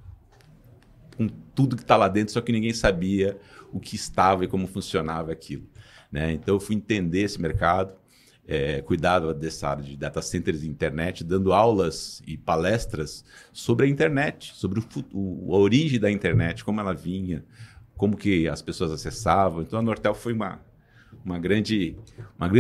com tudo que está lá dentro, só que ninguém sabia o que estava e como funcionava aquilo, né? Então, eu fui entender esse mercado, cuidava dessa área de data centers e internet, dando aulas e palestras sobre a internet, sobre a origem da internet, como ela vinha, como que as pessoas acessavam. Então, a Nortel foi uma grande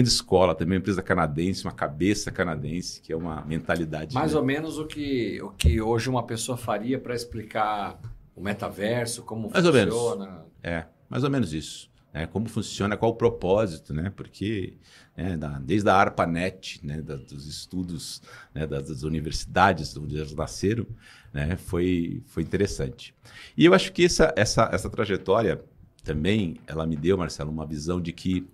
escola também, uma empresa canadense, uma cabeça canadense, que é uma mentalidade... Mais ou menos o que hoje uma pessoa faria para explicar... O metaverso, como mais funciona. Ou menos. É, mais ou menos isso, né? Como funciona, qual o propósito, né? Porque né, desde a ARPANET, né, dos estudos, né, das universidades onde elas nasceram, né, foi interessante. E eu acho que essa trajetória também, ela me deu, Marcelo, uma visão de que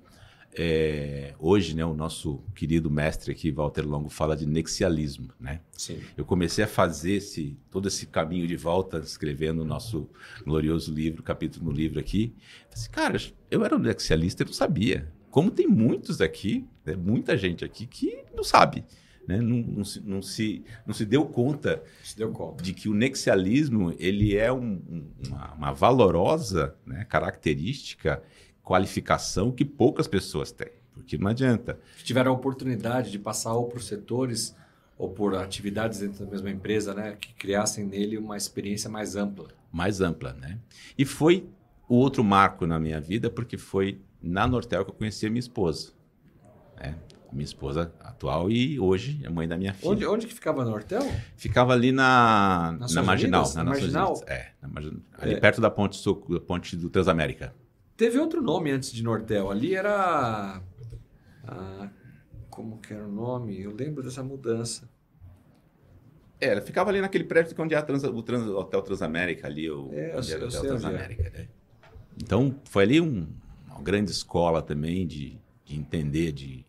hoje, né, o nosso querido mestre aqui, Walter Longo, fala de nexialismo, né? Sim. Eu comecei a fazer todo esse caminho de volta, escrevendo o nosso glorioso livro, capítulo no livro aqui. Assim, cara, eu era um nexialista e não sabia. Como tem muitos aqui, né, muita gente aqui que não sabe, né? Não se deu conta de que o nexialismo ele é uma valorosa, né, característica, qualificação que poucas pessoas têm, porque não adianta. Tiveram a oportunidade de passar ou por setores ou por atividades dentro da mesma empresa, né, que criassem nele uma experiência mais ampla. Mais ampla, né? E foi o outro marco na minha vida, porque foi na Nortel que eu conheci a minha esposa, né? Minha esposa atual e hoje é mãe da minha filha. Onde que ficava a Nortel? Ficava ali na Marginal. Na Marginal? Ali perto da ponte do Transamérica. Teve outro nome antes de Nortel. Ali era... como que era o nome? Eu lembro dessa mudança. Ela ficava ali naquele prédio onde é o Hotel Transamérica ali. O Hotel Transamérica, né? Então, foi ali uma grande escola também de entender, de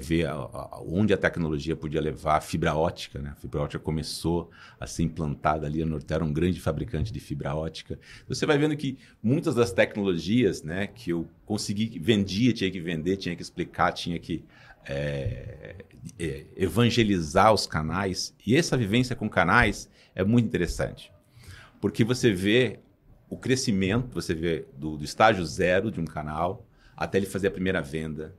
ver onde a tecnologia podia levar a fibra ótica, né? A fibra ótica começou a ser implantada ali, a Nortel era um grande fabricante de fibra ótica. Você vai vendo que muitas das tecnologias, né, que eu consegui, vendia, tinha que vender, tinha que explicar, tinha que evangelizar os canais. E essa vivência com canais é muito interessante, porque você vê o crescimento, você vê do estágio zero de um canal até ele fazer a primeira venda,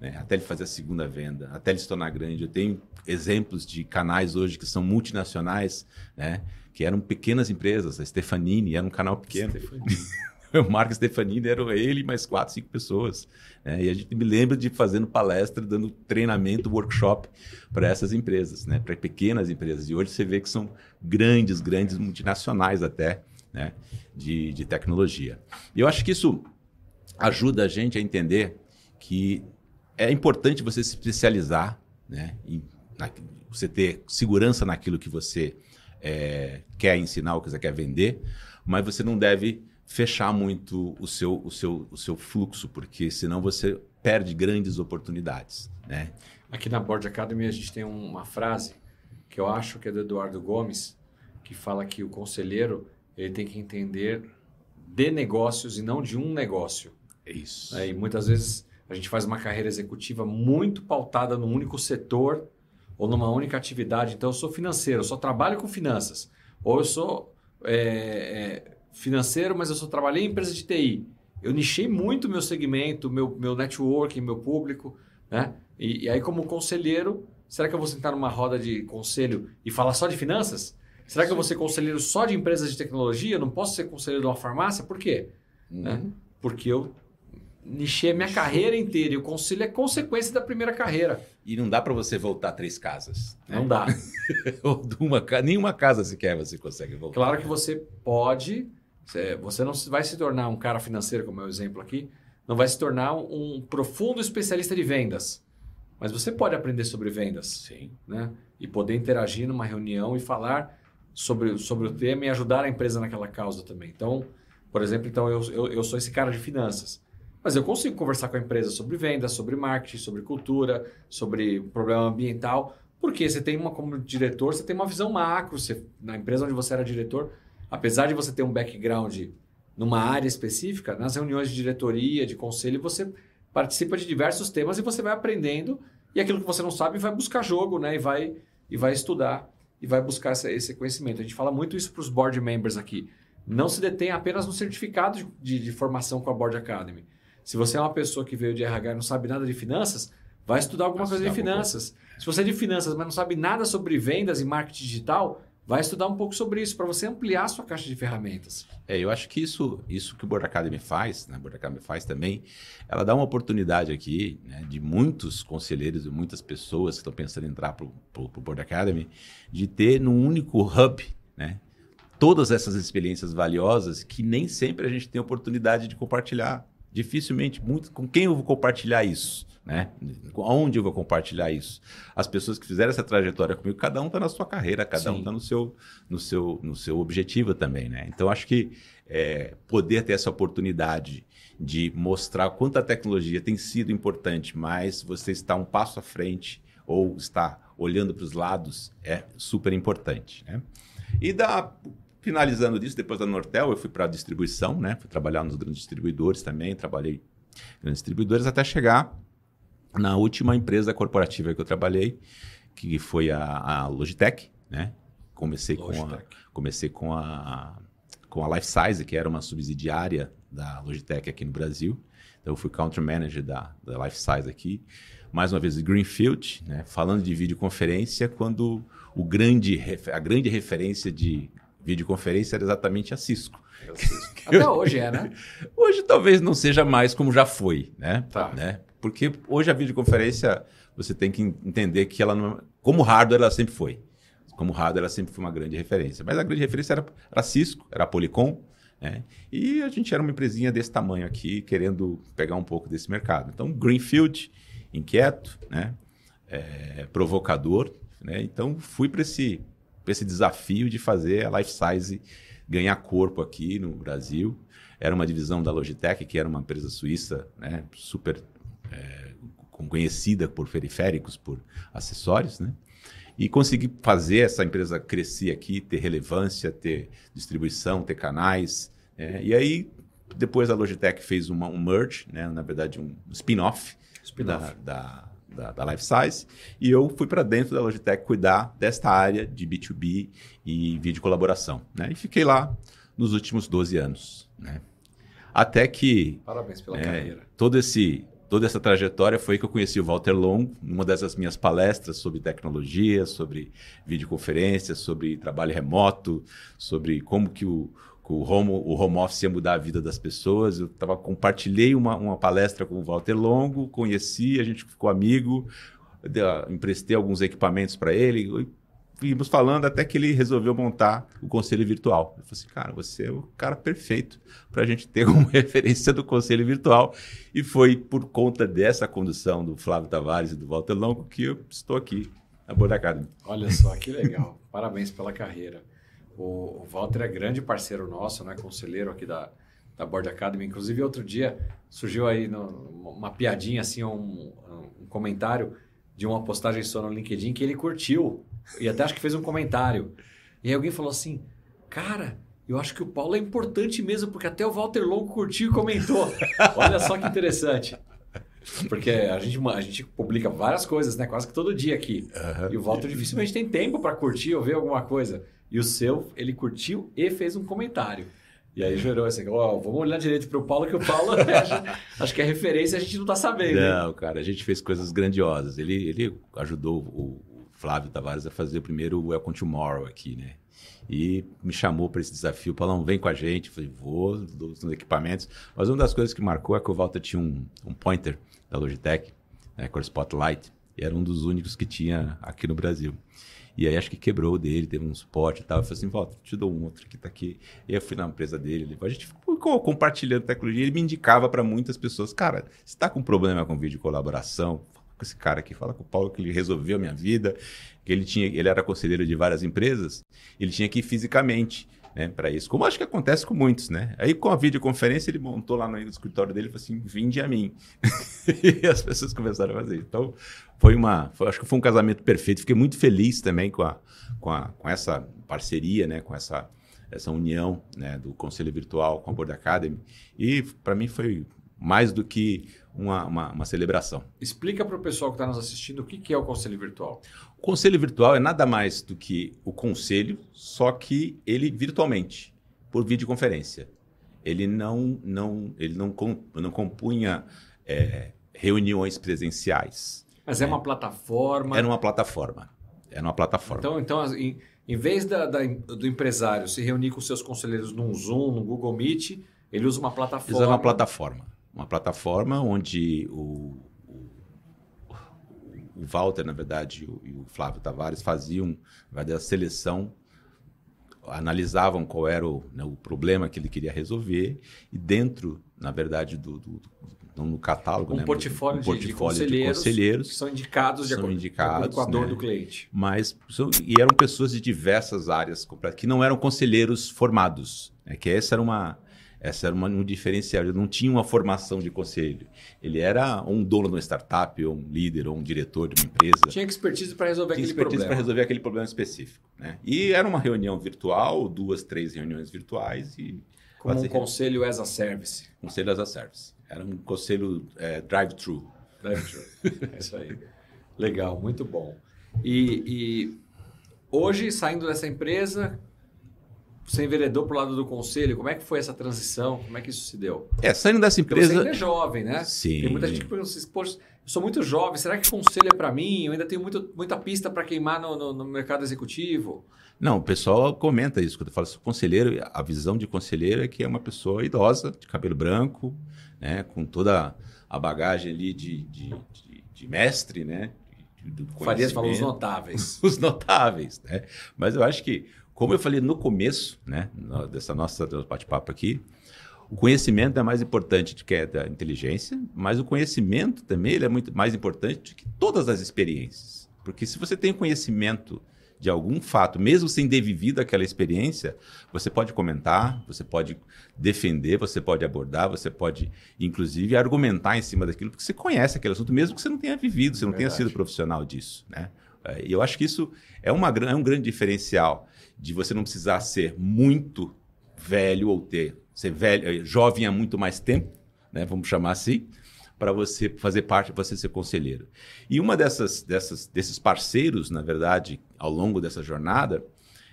né, até ele fazer a segunda venda, até ele se tornar grande. Eu tenho exemplos de canais hoje que são multinacionais, né, que eram pequenas empresas. A Stefanini era um canal pequeno. O Marco Stefanini era ele mais 4, 5 pessoas, né? E a gente me lembra de fazendo palestra, dando treinamento, workshop para essas empresas, né, para pequenas empresas. E hoje você vê que são grandes, grandes multinacionais até, né, de tecnologia. E eu acho que isso ajuda a gente a entender que é importante você se especializar, né? E você ter segurança naquilo que você quer ensinar ou que você quer vender, mas você não deve fechar muito o seu fluxo, porque senão você perde grandes oportunidades, né? Aqui na Board Academy a gente tem uma frase que eu acho que é do Eduardo Gomes, que fala que o conselheiro ele tem que entender de negócios e não de um negócio. É isso. E muitas vezes a gente faz uma carreira executiva muito pautada num único setor ou numa única atividade. Então, eu sou financeiro, eu só trabalho com finanças. Ou eu sou financeiro, mas eu só trabalhei em empresa de TI. Eu nichei muito o meu segmento, meu networking, meu público, né? E aí, como conselheiro, será que eu vou sentar numa roda de conselho e falar só de finanças? Será que eu vou ser conselheiro só de empresas de tecnologia? Eu não posso ser conselheiro de uma farmácia? Por quê? Uhum. Né? Porque eu nichei a minha carreira inteira e o conselho é consequência da primeira carreira. E não dá para você voltar 3 casas. Né? Não dá. Nenhuma casa sequer você consegue voltar. Claro que você pode... Você não vai se tornar um cara financeiro, como é o exemplo aqui. Não vai se tornar um profundo especialista de vendas. Mas você pode aprender sobre vendas. Sim. Né? E poder interagir numa reunião e falar... Sobre o tema e ajudar a empresa naquela causa também. Então, por exemplo, eu sou esse cara de finanças, mas eu consigo conversar com a empresa sobre vendas, sobre marketing, sobre cultura, sobre problema ambiental, porque você tem como diretor, você tem uma visão macro. Você, na empresa onde você era diretor, apesar de você ter um background numa área específica, nas reuniões de diretoria, de conselho, você participa de diversos temas e você vai aprendendo e aquilo que você não sabe vai buscar jogo, né? E vai estudar. E vai buscar esse conhecimento. A gente fala muito isso para os board members aqui. Não se detém apenas no certificado de formação com a Board Academy. Se você é uma pessoa que veio de RH e não sabe nada de finanças, vai estudar alguma coisa de finanças. Se você é de finanças, mas não sabe nada sobre vendas e marketing digital, vai estudar um pouco sobre isso, para você ampliar a sua caixa de ferramentas. Eu acho que isso que o Board Academy faz, né? A Board Academy faz também, ela dá uma oportunidade aqui, né, de muitos conselheiros e muitas pessoas que estão pensando em entrar para o Board Academy, de ter num único hub, né, todas essas experiências valiosas que nem sempre a gente tem oportunidade de compartilhar. Dificilmente, muito, com quem eu vou compartilhar isso? Né? Onde eu vou compartilhar isso? As pessoas que fizeram essa trajetória comigo, cada um está na sua carreira, cada Sim. um está no seu objetivo também. Né? Então, acho que poder ter essa oportunidade de mostrar quanto a tecnologia tem sido importante, mas você está um passo à frente ou está olhando para os lados é super importante. Né? E finalizando disso, depois da Nortel, eu fui para a distribuição, né? Fui trabalhar nos grandes distribuidores também, trabalhei em grandes distribuidores até chegar na última empresa corporativa que eu trabalhei, que foi a Logitech, né? Comecei com a LifeSize, que era uma subsidiária da Logitech aqui no Brasil. Então, eu fui Country Manager da LifeSize aqui. Mais uma vez, Greenfield, né? Falando de videoconferência, quando a grande referência de videoconferência era exatamente a Cisco. Até hoje é, né? Hoje talvez não seja mais como já foi, né? Tá. Né? Porque hoje a videoconferência, você tem que entender que ela não... Como hardware, ela sempre foi. Como hardware, ela sempre foi uma grande referência. Mas a grande referência era a Cisco, era a Polycom, né? E a gente era uma empresinha desse tamanho aqui, querendo pegar um pouco desse mercado. Então, Greenfield, inquieto, né? Provocador, né? Então, fui para esse desafio de fazer a LifeSize ganhar corpo aqui no Brasil. Era uma divisão da Logitech, que era uma empresa suíça, né, super conhecida por periféricos, por acessórios, né? E consegui fazer essa empresa crescer aqui, ter relevância, ter distribuição, ter canais. E aí, depois a Logitech fez um merge, né, na verdade um spin-off. Da LifeSize, e eu fui para dentro da Logitech cuidar desta área de B2B e vídeo colaboração, né? E fiquei lá nos últimos 12 anos, né? Até que... Parabéns pela carreira. Toda essa trajetória foi que eu conheci o Walter Longo, numa dessas minhas palestras sobre tecnologia, sobre videoconferência, sobre trabalho remoto, sobre como que o home office ia mudar a vida das pessoas. Eu compartilhei uma palestra com o Walter Longo, conheci, a gente ficou amigo, emprestei alguns equipamentos para ele, vimos falando até que ele resolveu montar o Conselho Virtual. Eu falei assim, cara, você é o cara perfeito para a gente ter como referência do Conselho Virtual. E foi por conta dessa condução do Flávio Tavares e do Walter Longo que eu estou aqui na Board Academy. Olha só, que legal. Parabéns pela carreira. O Walter é grande parceiro nosso, né? Conselheiro aqui da da Board Academy. Inclusive, outro dia surgiu aí uma piadinha, assim, um comentário de uma postagem só no LinkedIn que ele curtiu e até acho que fez um comentário. E aí alguém falou assim, cara, eu acho que o Paulo é importante mesmo, porque até o Walter Longo curtiu e comentou. Olha só que interessante. Porque a gente publica várias coisas, né? Quase que todo dia aqui. Uhum. E o Walter dificilmente tem tempo para curtir ou ver alguma coisa. E o seu, ele curtiu e fez um comentário. E aí gerou esse assim, ó, vamos olhar direito para o Paulo, que o Paulo acho que é referência, a gente não está sabendo. Não, cara, a gente fez coisas grandiosas. Ele ajudou o Flávio Tavares a fazer o primeiro Welcome to Tomorrow aqui, né? E me chamou para esse desafio. Paulão, vem com a gente. Eu falei, vou, dou os equipamentos. Mas uma das coisas que marcou é que o Walter tinha um pointer da Logitech, né, com o Spotlight. E era um dos únicos que tinha aqui no Brasil. E aí acho que quebrou o dele, teve um spot e tal. Eu falei assim, Walter, te dou um outro que tá aqui. E eu fui na empresa dele. A gente ficou compartilhando tecnologia. Ele me indicava para muitas pessoas. Cara, você está com problema com vídeo colaboração? Com esse cara aqui, fala com o Paulo que ele resolveu a minha vida, que ele era conselheiro de várias empresas, ele tinha que ir fisicamente, né, para isso, como acho que acontece com muitos, né? Aí com a videoconferência ele montou lá no escritório dele e falou assim, vinde a mim. E as pessoas começaram a fazer. Então acho que foi um casamento perfeito. Fiquei muito feliz também com essa parceria, né, com essa união, né, do Conselho Virtual com a Board Academy. E para mim foi mais do que uma celebração. Explica para o pessoal que está nos assistindo o que é o Conselho Virtual. O Conselho Virtual é nada mais do que o conselho, só que ele virtualmente, por videoconferência. Ele não compunha reuniões presenciais. Mas é uma plataforma? Era uma plataforma. Então em vez do empresário se reunir com seus conselheiros num Zoom, no Google Meet, ele usa uma plataforma. Ele usa uma plataforma. Uma plataforma onde o Walter, na verdade, e o Flávio Tavares faziam a seleção, analisavam qual era o problema que ele queria resolver e dentro, na verdade, no catálogo... Um portfólio de conselheiros que são indicados de acordo com a dor, né, do cliente. E eram pessoas de diversas áreas que não eram conselheiros formados, né, que essa era uma... Essa era um diferencial, ele não tinha uma formação de conselho. Ele era um dono de uma startup, ou um líder, ou um diretor de uma empresa. Tinha expertise para resolver aquele problema. Tinha expertise para resolver aquele problema específico, né? E era uma reunião virtual, 2, 3 reuniões virtuais. Como um conselho as a service. Conselho as a service. Era um conselho drive-thru. Drive-thru, é isso aí. Legal, muito bom. E hoje, saindo dessa empresa... Você enveredou para o lado do conselho, como é que foi essa transição? Como é que isso se deu? Saindo dessa empresa... Porque você ainda é jovem, né? Sim. Tem muita gente que pergunta assim, poxa, eu sou muito jovem, será que conselho é para mim? Eu ainda tenho muita pista para queimar no mercado executivo. Não, o pessoal comenta isso. Quando eu falo assim, conselheiro, a visão de conselheiro é que é uma pessoa idosa, de cabelo branco, né, com toda a bagagem ali de mestre, né? Farias falou os notáveis. Os notáveis, né? Mas eu acho que... Como eu falei no começo, né, dessa nossa bate-papo aqui, o conhecimento é mais importante do que é da inteligência, mas o conhecimento também ele é muito mais importante do que todas as experiências. Porque se você tem conhecimento de algum fato, mesmo sem ter vivido aquela experiência, você pode comentar, você pode defender, você pode abordar, você pode, inclusive, argumentar em cima daquilo, porque você conhece aquele assunto, mesmo que você não tenha vivido, você não tenha sido profissional disso, né? E eu acho que isso é um grande diferencial de você não precisar ser muito velho ou jovem há muito mais tempo, né, vamos chamar assim, para você fazer parte, você ser conselheiro. E uma desses parceiros, na verdade, ao longo dessa jornada,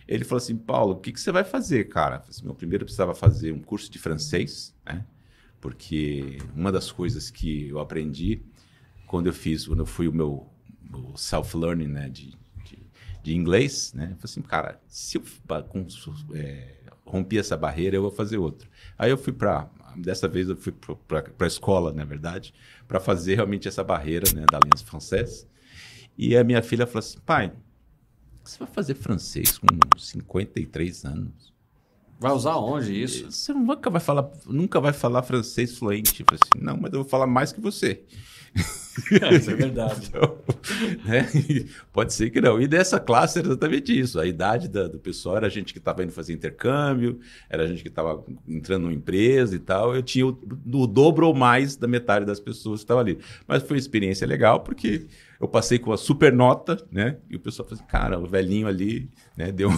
ele falou assim, Paulo, o que você vai fazer, cara? Eu falei assim, primeiro eu precisava fazer um curso de francês, né, porque uma das coisas que eu aprendi quando eu fui o self-learning, né, de inglês, né? Eu falei assim, cara, se eu romper essa barreira, eu vou fazer outro. Aí eu fui dessa vez eu fui para a escola, na verdade, para fazer realmente essa barreira, né, da aliança francesa. E a minha filha falou assim, pai, você vai fazer francês com 53 anos? Vai usar onde isso? Você nunca vai falar francês fluente. Tipo assim, não, mas eu vou falar mais que você. Isso é verdade. Então, né? Pode ser que não. E dessa classe era exatamente isso. A idade do pessoal era a gente que estava indo fazer intercâmbio, era a gente que estava entrando numa empresa e tal. Eu tinha o dobro ou mais da metade das pessoas que estavam ali. Mas foi uma experiência legal, porque eu passei com a super nota, né? E o pessoal falou assim, cara, o velhinho ali, né? deu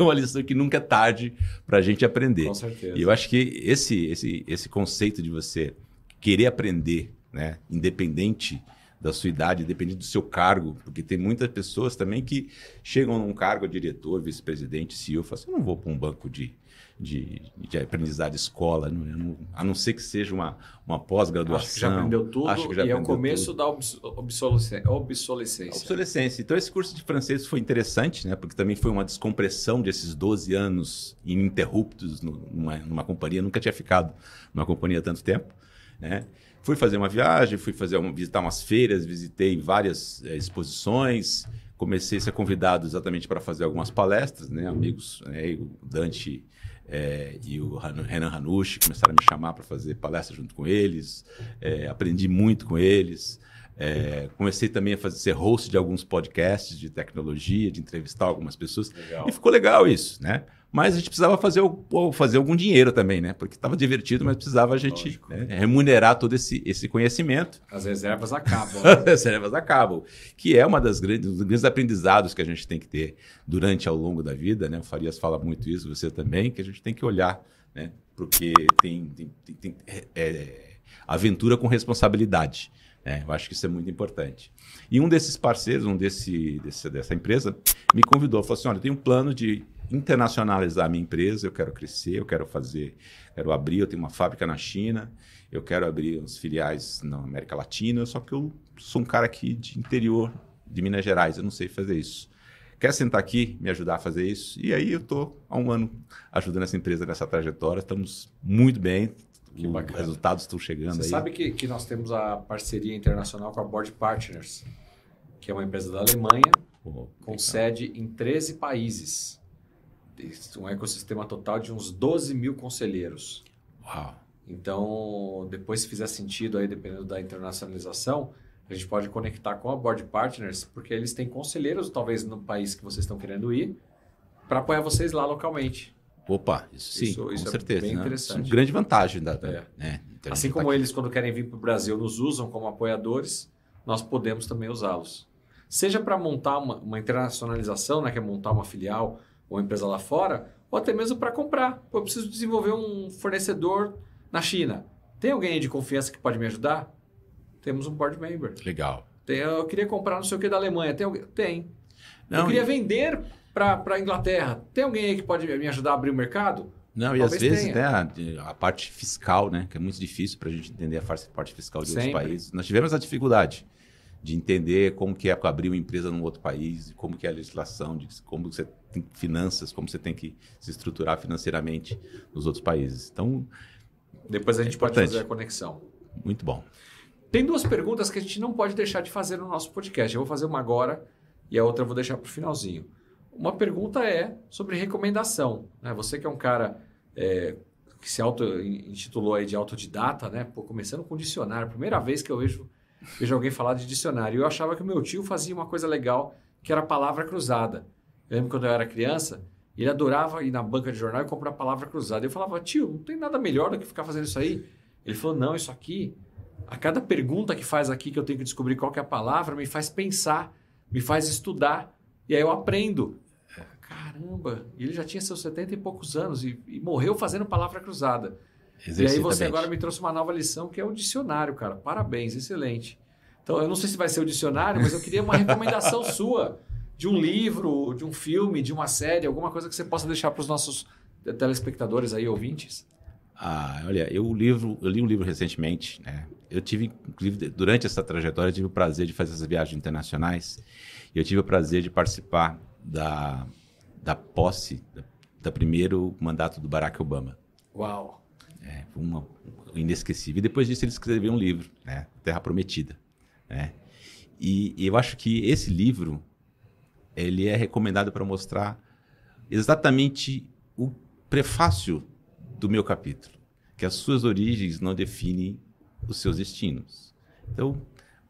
uma lição que nunca é tarde para a gente aprender. Com certeza. E eu acho que esse conceito de você querer aprender, né? Independente da sua idade, independente do seu cargo, porque tem muitas pessoas também que chegam num cargo de diretor, vice-presidente, CEO, e falam assim, eu não vou para um banco de aprendizado de escola, não, a não ser que seja uma pós-graduação. Acho que já aprendeu tudo, acho que já e é o começo tudo. Da obsolescência. Então, esse curso de francês foi interessante, né? Porque também foi uma descompressão desses 12 anos ininterruptos numa companhia. Nunca tinha ficado numa companhia há tanto tempo, né? Fui fazer uma viagem, fui visitar umas feiras, visitei várias exposições, comecei a ser convidado exatamente para fazer algumas palestras, né? Amigos, né? O Dante e o Renan Hanushi começaram a me chamar para fazer palestra junto com eles, aprendi muito com eles, comecei também a ser host de alguns podcasts de tecnologia, de entrevistar algumas pessoas, legal. E ficou legal isso, né? Mas a gente precisava fazer algum dinheiro também, né? Porque estava divertido, mas precisava a gente, né, remunerar todo esse conhecimento. As reservas acabam. Né? As reservas acabam, que é uma das dos grandes aprendizados que a gente tem que ter ao longo da vida, né? O Farias fala muito isso, você também, que a gente tem que olhar, né? Porque tem aventura com responsabilidade, né? Eu acho que isso é muito importante. E um desses parceiros, dessa empresa, me convidou, falou assim, olha, eu tenho um plano de internacionalizar a minha empresa, eu quero crescer, quero abrir, eu tenho uma fábrica na China, eu quero abrir uns filiais na América Latina, só que eu sou um cara aqui de interior, de Minas Gerais, eu não sei fazer isso. Quer sentar aqui, me ajudar a fazer isso? E aí eu estou há um ano ajudando essa empresa nessa trajetória, estamos muito bem, os resultados estão chegando. Você aí. Você sabe que nós temos a parceria internacional com a Board Partners, que é uma empresa da Alemanha, com sede em 13 países. Um ecossistema total de uns 12 mil conselheiros. Uau. Então, depois, se fizer sentido, aí, dependendo da internacionalização, a gente pode conectar com a Board Partners, porque eles têm conselheiros, talvez, no país que vocês estão querendo ir, para apoiar vocês lá localmente. Opa, isso com certeza. É bem interessante. Isso é uma grande vantagem. Né? Assim como eles, quando querem vir para o Brasil, nos usam como apoiadores, nós podemos também usá-los. Seja para montar uma internacionalização, né, que é montar uma filial, ou empresa lá fora, ou até mesmo para comprar. Pô, eu preciso desenvolver um fornecedor na China. Tem alguém de confiança que pode me ajudar? Temos um board member. Legal. Eu queria comprar não sei o que da Alemanha. Tem alguém? Tem. Não, eu queria vender para a Inglaterra. Tem alguém aí que pode me ajudar a abrir o mercado? Não, talvez e às vezes até a parte fiscal, né, que é muito difícil para a gente entender a parte fiscal de outros países. Nós tivemos essa dificuldade de entender como que é abrir uma empresa num outro país, como que é a legislação, de como você tem finanças, como você tem que se estruturar financeiramente nos outros países. Então, depois a gente pode fazer a conexão. Muito bom. Tem duas perguntas que a gente não pode deixar de fazer no nosso podcast. Eu vou fazer uma agora e a outra eu vou deixar para o finalzinho. Uma pergunta é sobre recomendação, né? Você que é um cara que se auto-intitulou aí de autodidata, né? Pô, começando com dicionário, primeira vez que eu vejo alguém falar de dicionário. Eu achava que o meu tio fazia uma coisa legal, que era a palavra cruzada. Eu lembro quando eu era criança, ele adorava ir na banca de jornal e comprar a palavra cruzada. Eu falava, tio, não tem nada melhor do que ficar fazendo isso aí? Ele falou, não, isso aqui, a cada pergunta que faz aqui, que eu tenho que descobrir qual que é a palavra, me faz pensar, me faz estudar, e aí eu aprendo. Caramba, ele já tinha seus 70 e poucos anos e morreu fazendo palavra cruzada. E aí você agora me trouxe uma nova lição, que é o dicionário, cara. Parabéns, excelente. Então, eu não sei se vai ser o dicionário, mas eu queria uma recomendação sua de um livro, de um filme, de uma série, alguma coisa que você possa deixar para os nossos telespectadores aí, ouvintes. Ah, olha, eu li um livro recentemente, né? Eu tive, inclusive, durante essa trajetória, eu tive o prazer de fazer essas viagens internacionais e eu tive o prazer de participar da posse, do primeiro mandato do Barack Obama. Uau! Uma inesquecível. E depois disso ele escreveu um livro, né? Terra Prometida, né? E eu acho que esse livro ele é recomendado para mostrar exatamente o prefácio do meu capítulo, que as suas origens não definem os seus destinos. Então,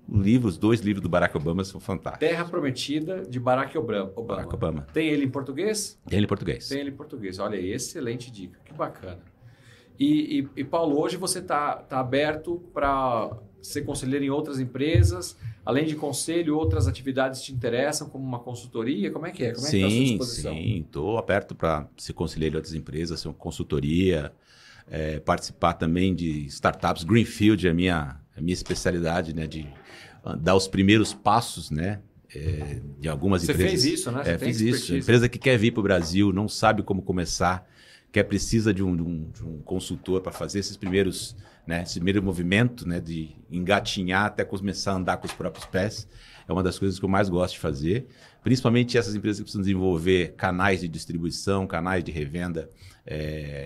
o livro, os dois livros do Barack Obama são fantásticos. Terra Prometida, de Barack Obama. Tem ele em português? Tem ele em português. Tem ele em português. Olha aí, excelente dica. Que bacana. E Paulo, hoje você tá aberto para ser conselheiro em outras empresas? Além de conselho, outras atividades te interessam, como uma consultoria? Como é que é? Como é que está a sua disposição? Sim, estou aberto para ser conselheiro em outras empresas, ser uma consultoria, participar também de startups. Greenfield é a minha especialidade, né? De dar os primeiros passos, né? De algumas empresas. Você fez isso, né? Fiz isso. Empresa que quer vir para o Brasil, não sabe como começar, precisa de um consultor para fazer esses primeiros, né, esse primeiro movimento, né, de engatinhar até começar a andar com os próprios pés. É uma das coisas que eu mais gosto de fazer, principalmente essas empresas que precisam desenvolver canais de distribuição, canais de revenda,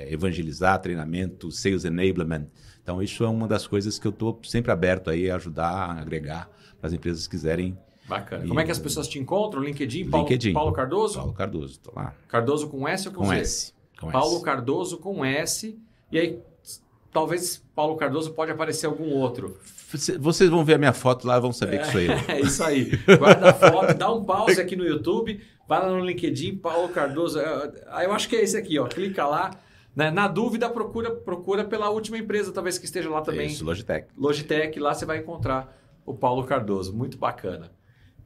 evangelizar, treinamento, sales enablement. Então, isso é uma das coisas que eu estou sempre aberto aí a ajudar, a agregar para as empresas que quiserem. Bacana. Como é que as pessoas te encontram? LinkedIn. Paulo Cardoso? Paulo Cardoso, estou lá. Cardoso com S ou com Z? Com S. Paulo Cardoso com S. E aí, talvez Paulo Cardoso pode aparecer algum outro. Vocês vão ver a minha foto lá e vão saber que sou eu. É isso aí. Guarda a foto, dá um pause aqui no YouTube, vai lá no LinkedIn, Paulo Cardoso. Eu acho que é esse aqui, ó. Clica lá. Na dúvida, procura pela última empresa, talvez que esteja lá também. Isso, Logitech. Logitech, lá você vai encontrar o Paulo Cardoso. Muito bacana.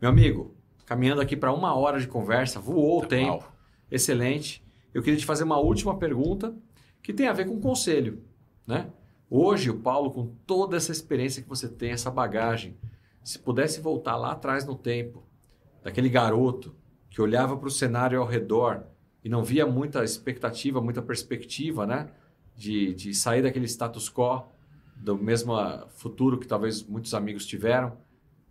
Meu amigo, caminhando aqui para 1 hora de conversa, voou o tempo. Uau. Excelente. Eu queria te fazer uma última pergunta que tem a ver com conselho, né? Hoje, o Paulo, com toda essa experiência que você tem, essa bagagem, se pudesse voltar lá atrás no tempo, daquele garoto que olhava para o cenário ao redor e não via muita expectativa, muita perspectiva, né? De sair daquele status quo, do mesmo futuro que talvez muitos amigos tiveram,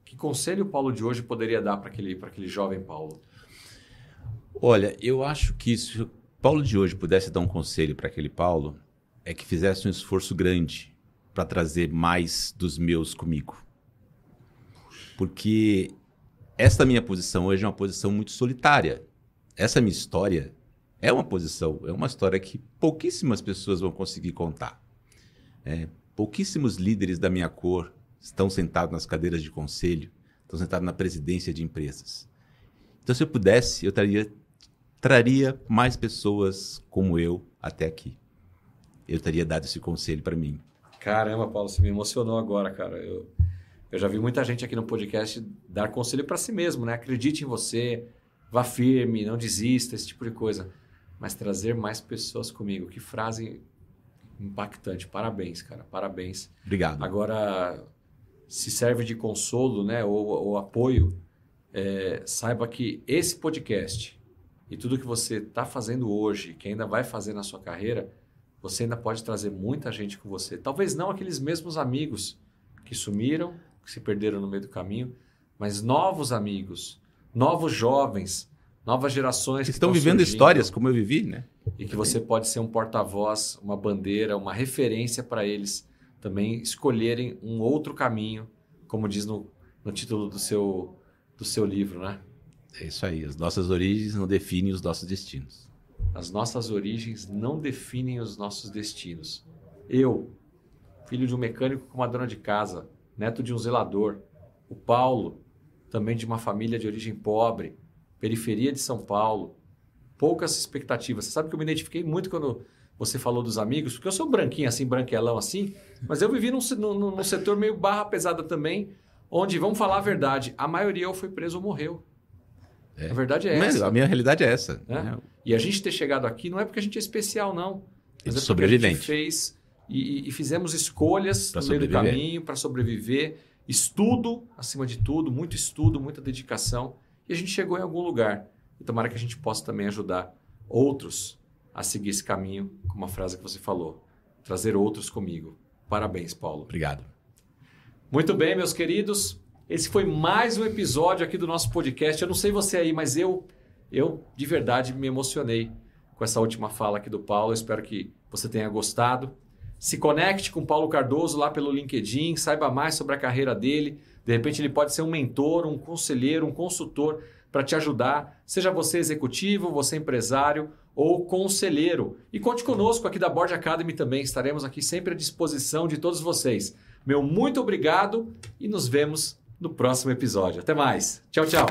que conselho o Paulo de hoje poderia dar para aquele jovem Paulo? Olha, eu acho que se o Paulo de hoje pudesse dar um conselho para aquele Paulo, é que fizesse um esforço grande para trazer mais dos meus comigo. Porque esta minha posição hoje é uma posição muito solitária. Essa minha história é uma história que pouquíssimas pessoas vão conseguir contar. Pouquíssimos líderes da minha cor estão sentados nas cadeiras de conselho, estão sentados na presidência de empresas. Então, se eu pudesse, eu traria mais pessoas como eu até aqui. Eu teria dado esse conselho para mim. Caramba, Paulo, você me emocionou agora, cara. Eu já vi muita gente aqui no podcast dar conselho para si mesmo, né? Acredite em você, vá firme, não desista, esse tipo de coisa. Mas trazer mais pessoas comigo. Que frase impactante. Parabéns, cara. Parabéns. Obrigado. Agora, se serve de consolo, né? Ou apoio, saiba que esse podcast e tudo que você está fazendo hoje, que ainda vai fazer na sua carreira, você ainda pode trazer muita gente com você. Talvez não aqueles mesmos amigos que sumiram, que se perderam no meio do caminho, mas novos amigos, novos jovens, novas gerações que estão vivendo histórias como eu vivi, né? E que você pode ser um porta-voz, uma bandeira, uma referência para eles também escolherem um outro caminho, como diz no título do seu livro, né? É isso aí. As nossas origens não definem os nossos destinos. As nossas origens não definem os nossos destinos. Eu, filho de um mecânico com uma dona de casa, neto de um zelador, o Paulo, também de uma família de origem pobre, periferia de São Paulo, poucas expectativas. Você sabe que eu me identifiquei muito quando você falou dos amigos, porque eu sou branquinho assim, branquelão assim, mas eu vivi num setor meio barra pesada também, onde, vamos falar a verdade, a maioria ou foi preso ou morreu. A verdade é essa. A minha realidade é essa. Né? E a gente ter chegado aqui não é porque a gente é especial, não. Mas é porque a gente fez e fizemos escolhas no meio do caminho para sobreviver. Estudo, acima de tudo, muito estudo, muita dedicação. E a gente chegou em algum lugar. E tomara que a gente possa também ajudar outros a seguir esse caminho, com uma frase que você falou. Trazer outros comigo. Parabéns, Paulo. Obrigado. Muito bem, meus queridos. Esse foi mais um episódio aqui do nosso podcast. Eu não sei você aí, mas eu de verdade me emocionei com essa última fala aqui do Paulo. Eu espero que você tenha gostado. Se conecte com o Paulo Cardoso lá pelo LinkedIn, saiba mais sobre a carreira dele. De repente ele pode ser um mentor, um conselheiro, um consultor para te ajudar. Seja você executivo, você empresário ou conselheiro. E conte conosco aqui da Board Academy também, estaremos aqui sempre à disposição de todos vocês. Meu muito obrigado e nos vemos no próximo episódio. Até mais. Tchau, tchau.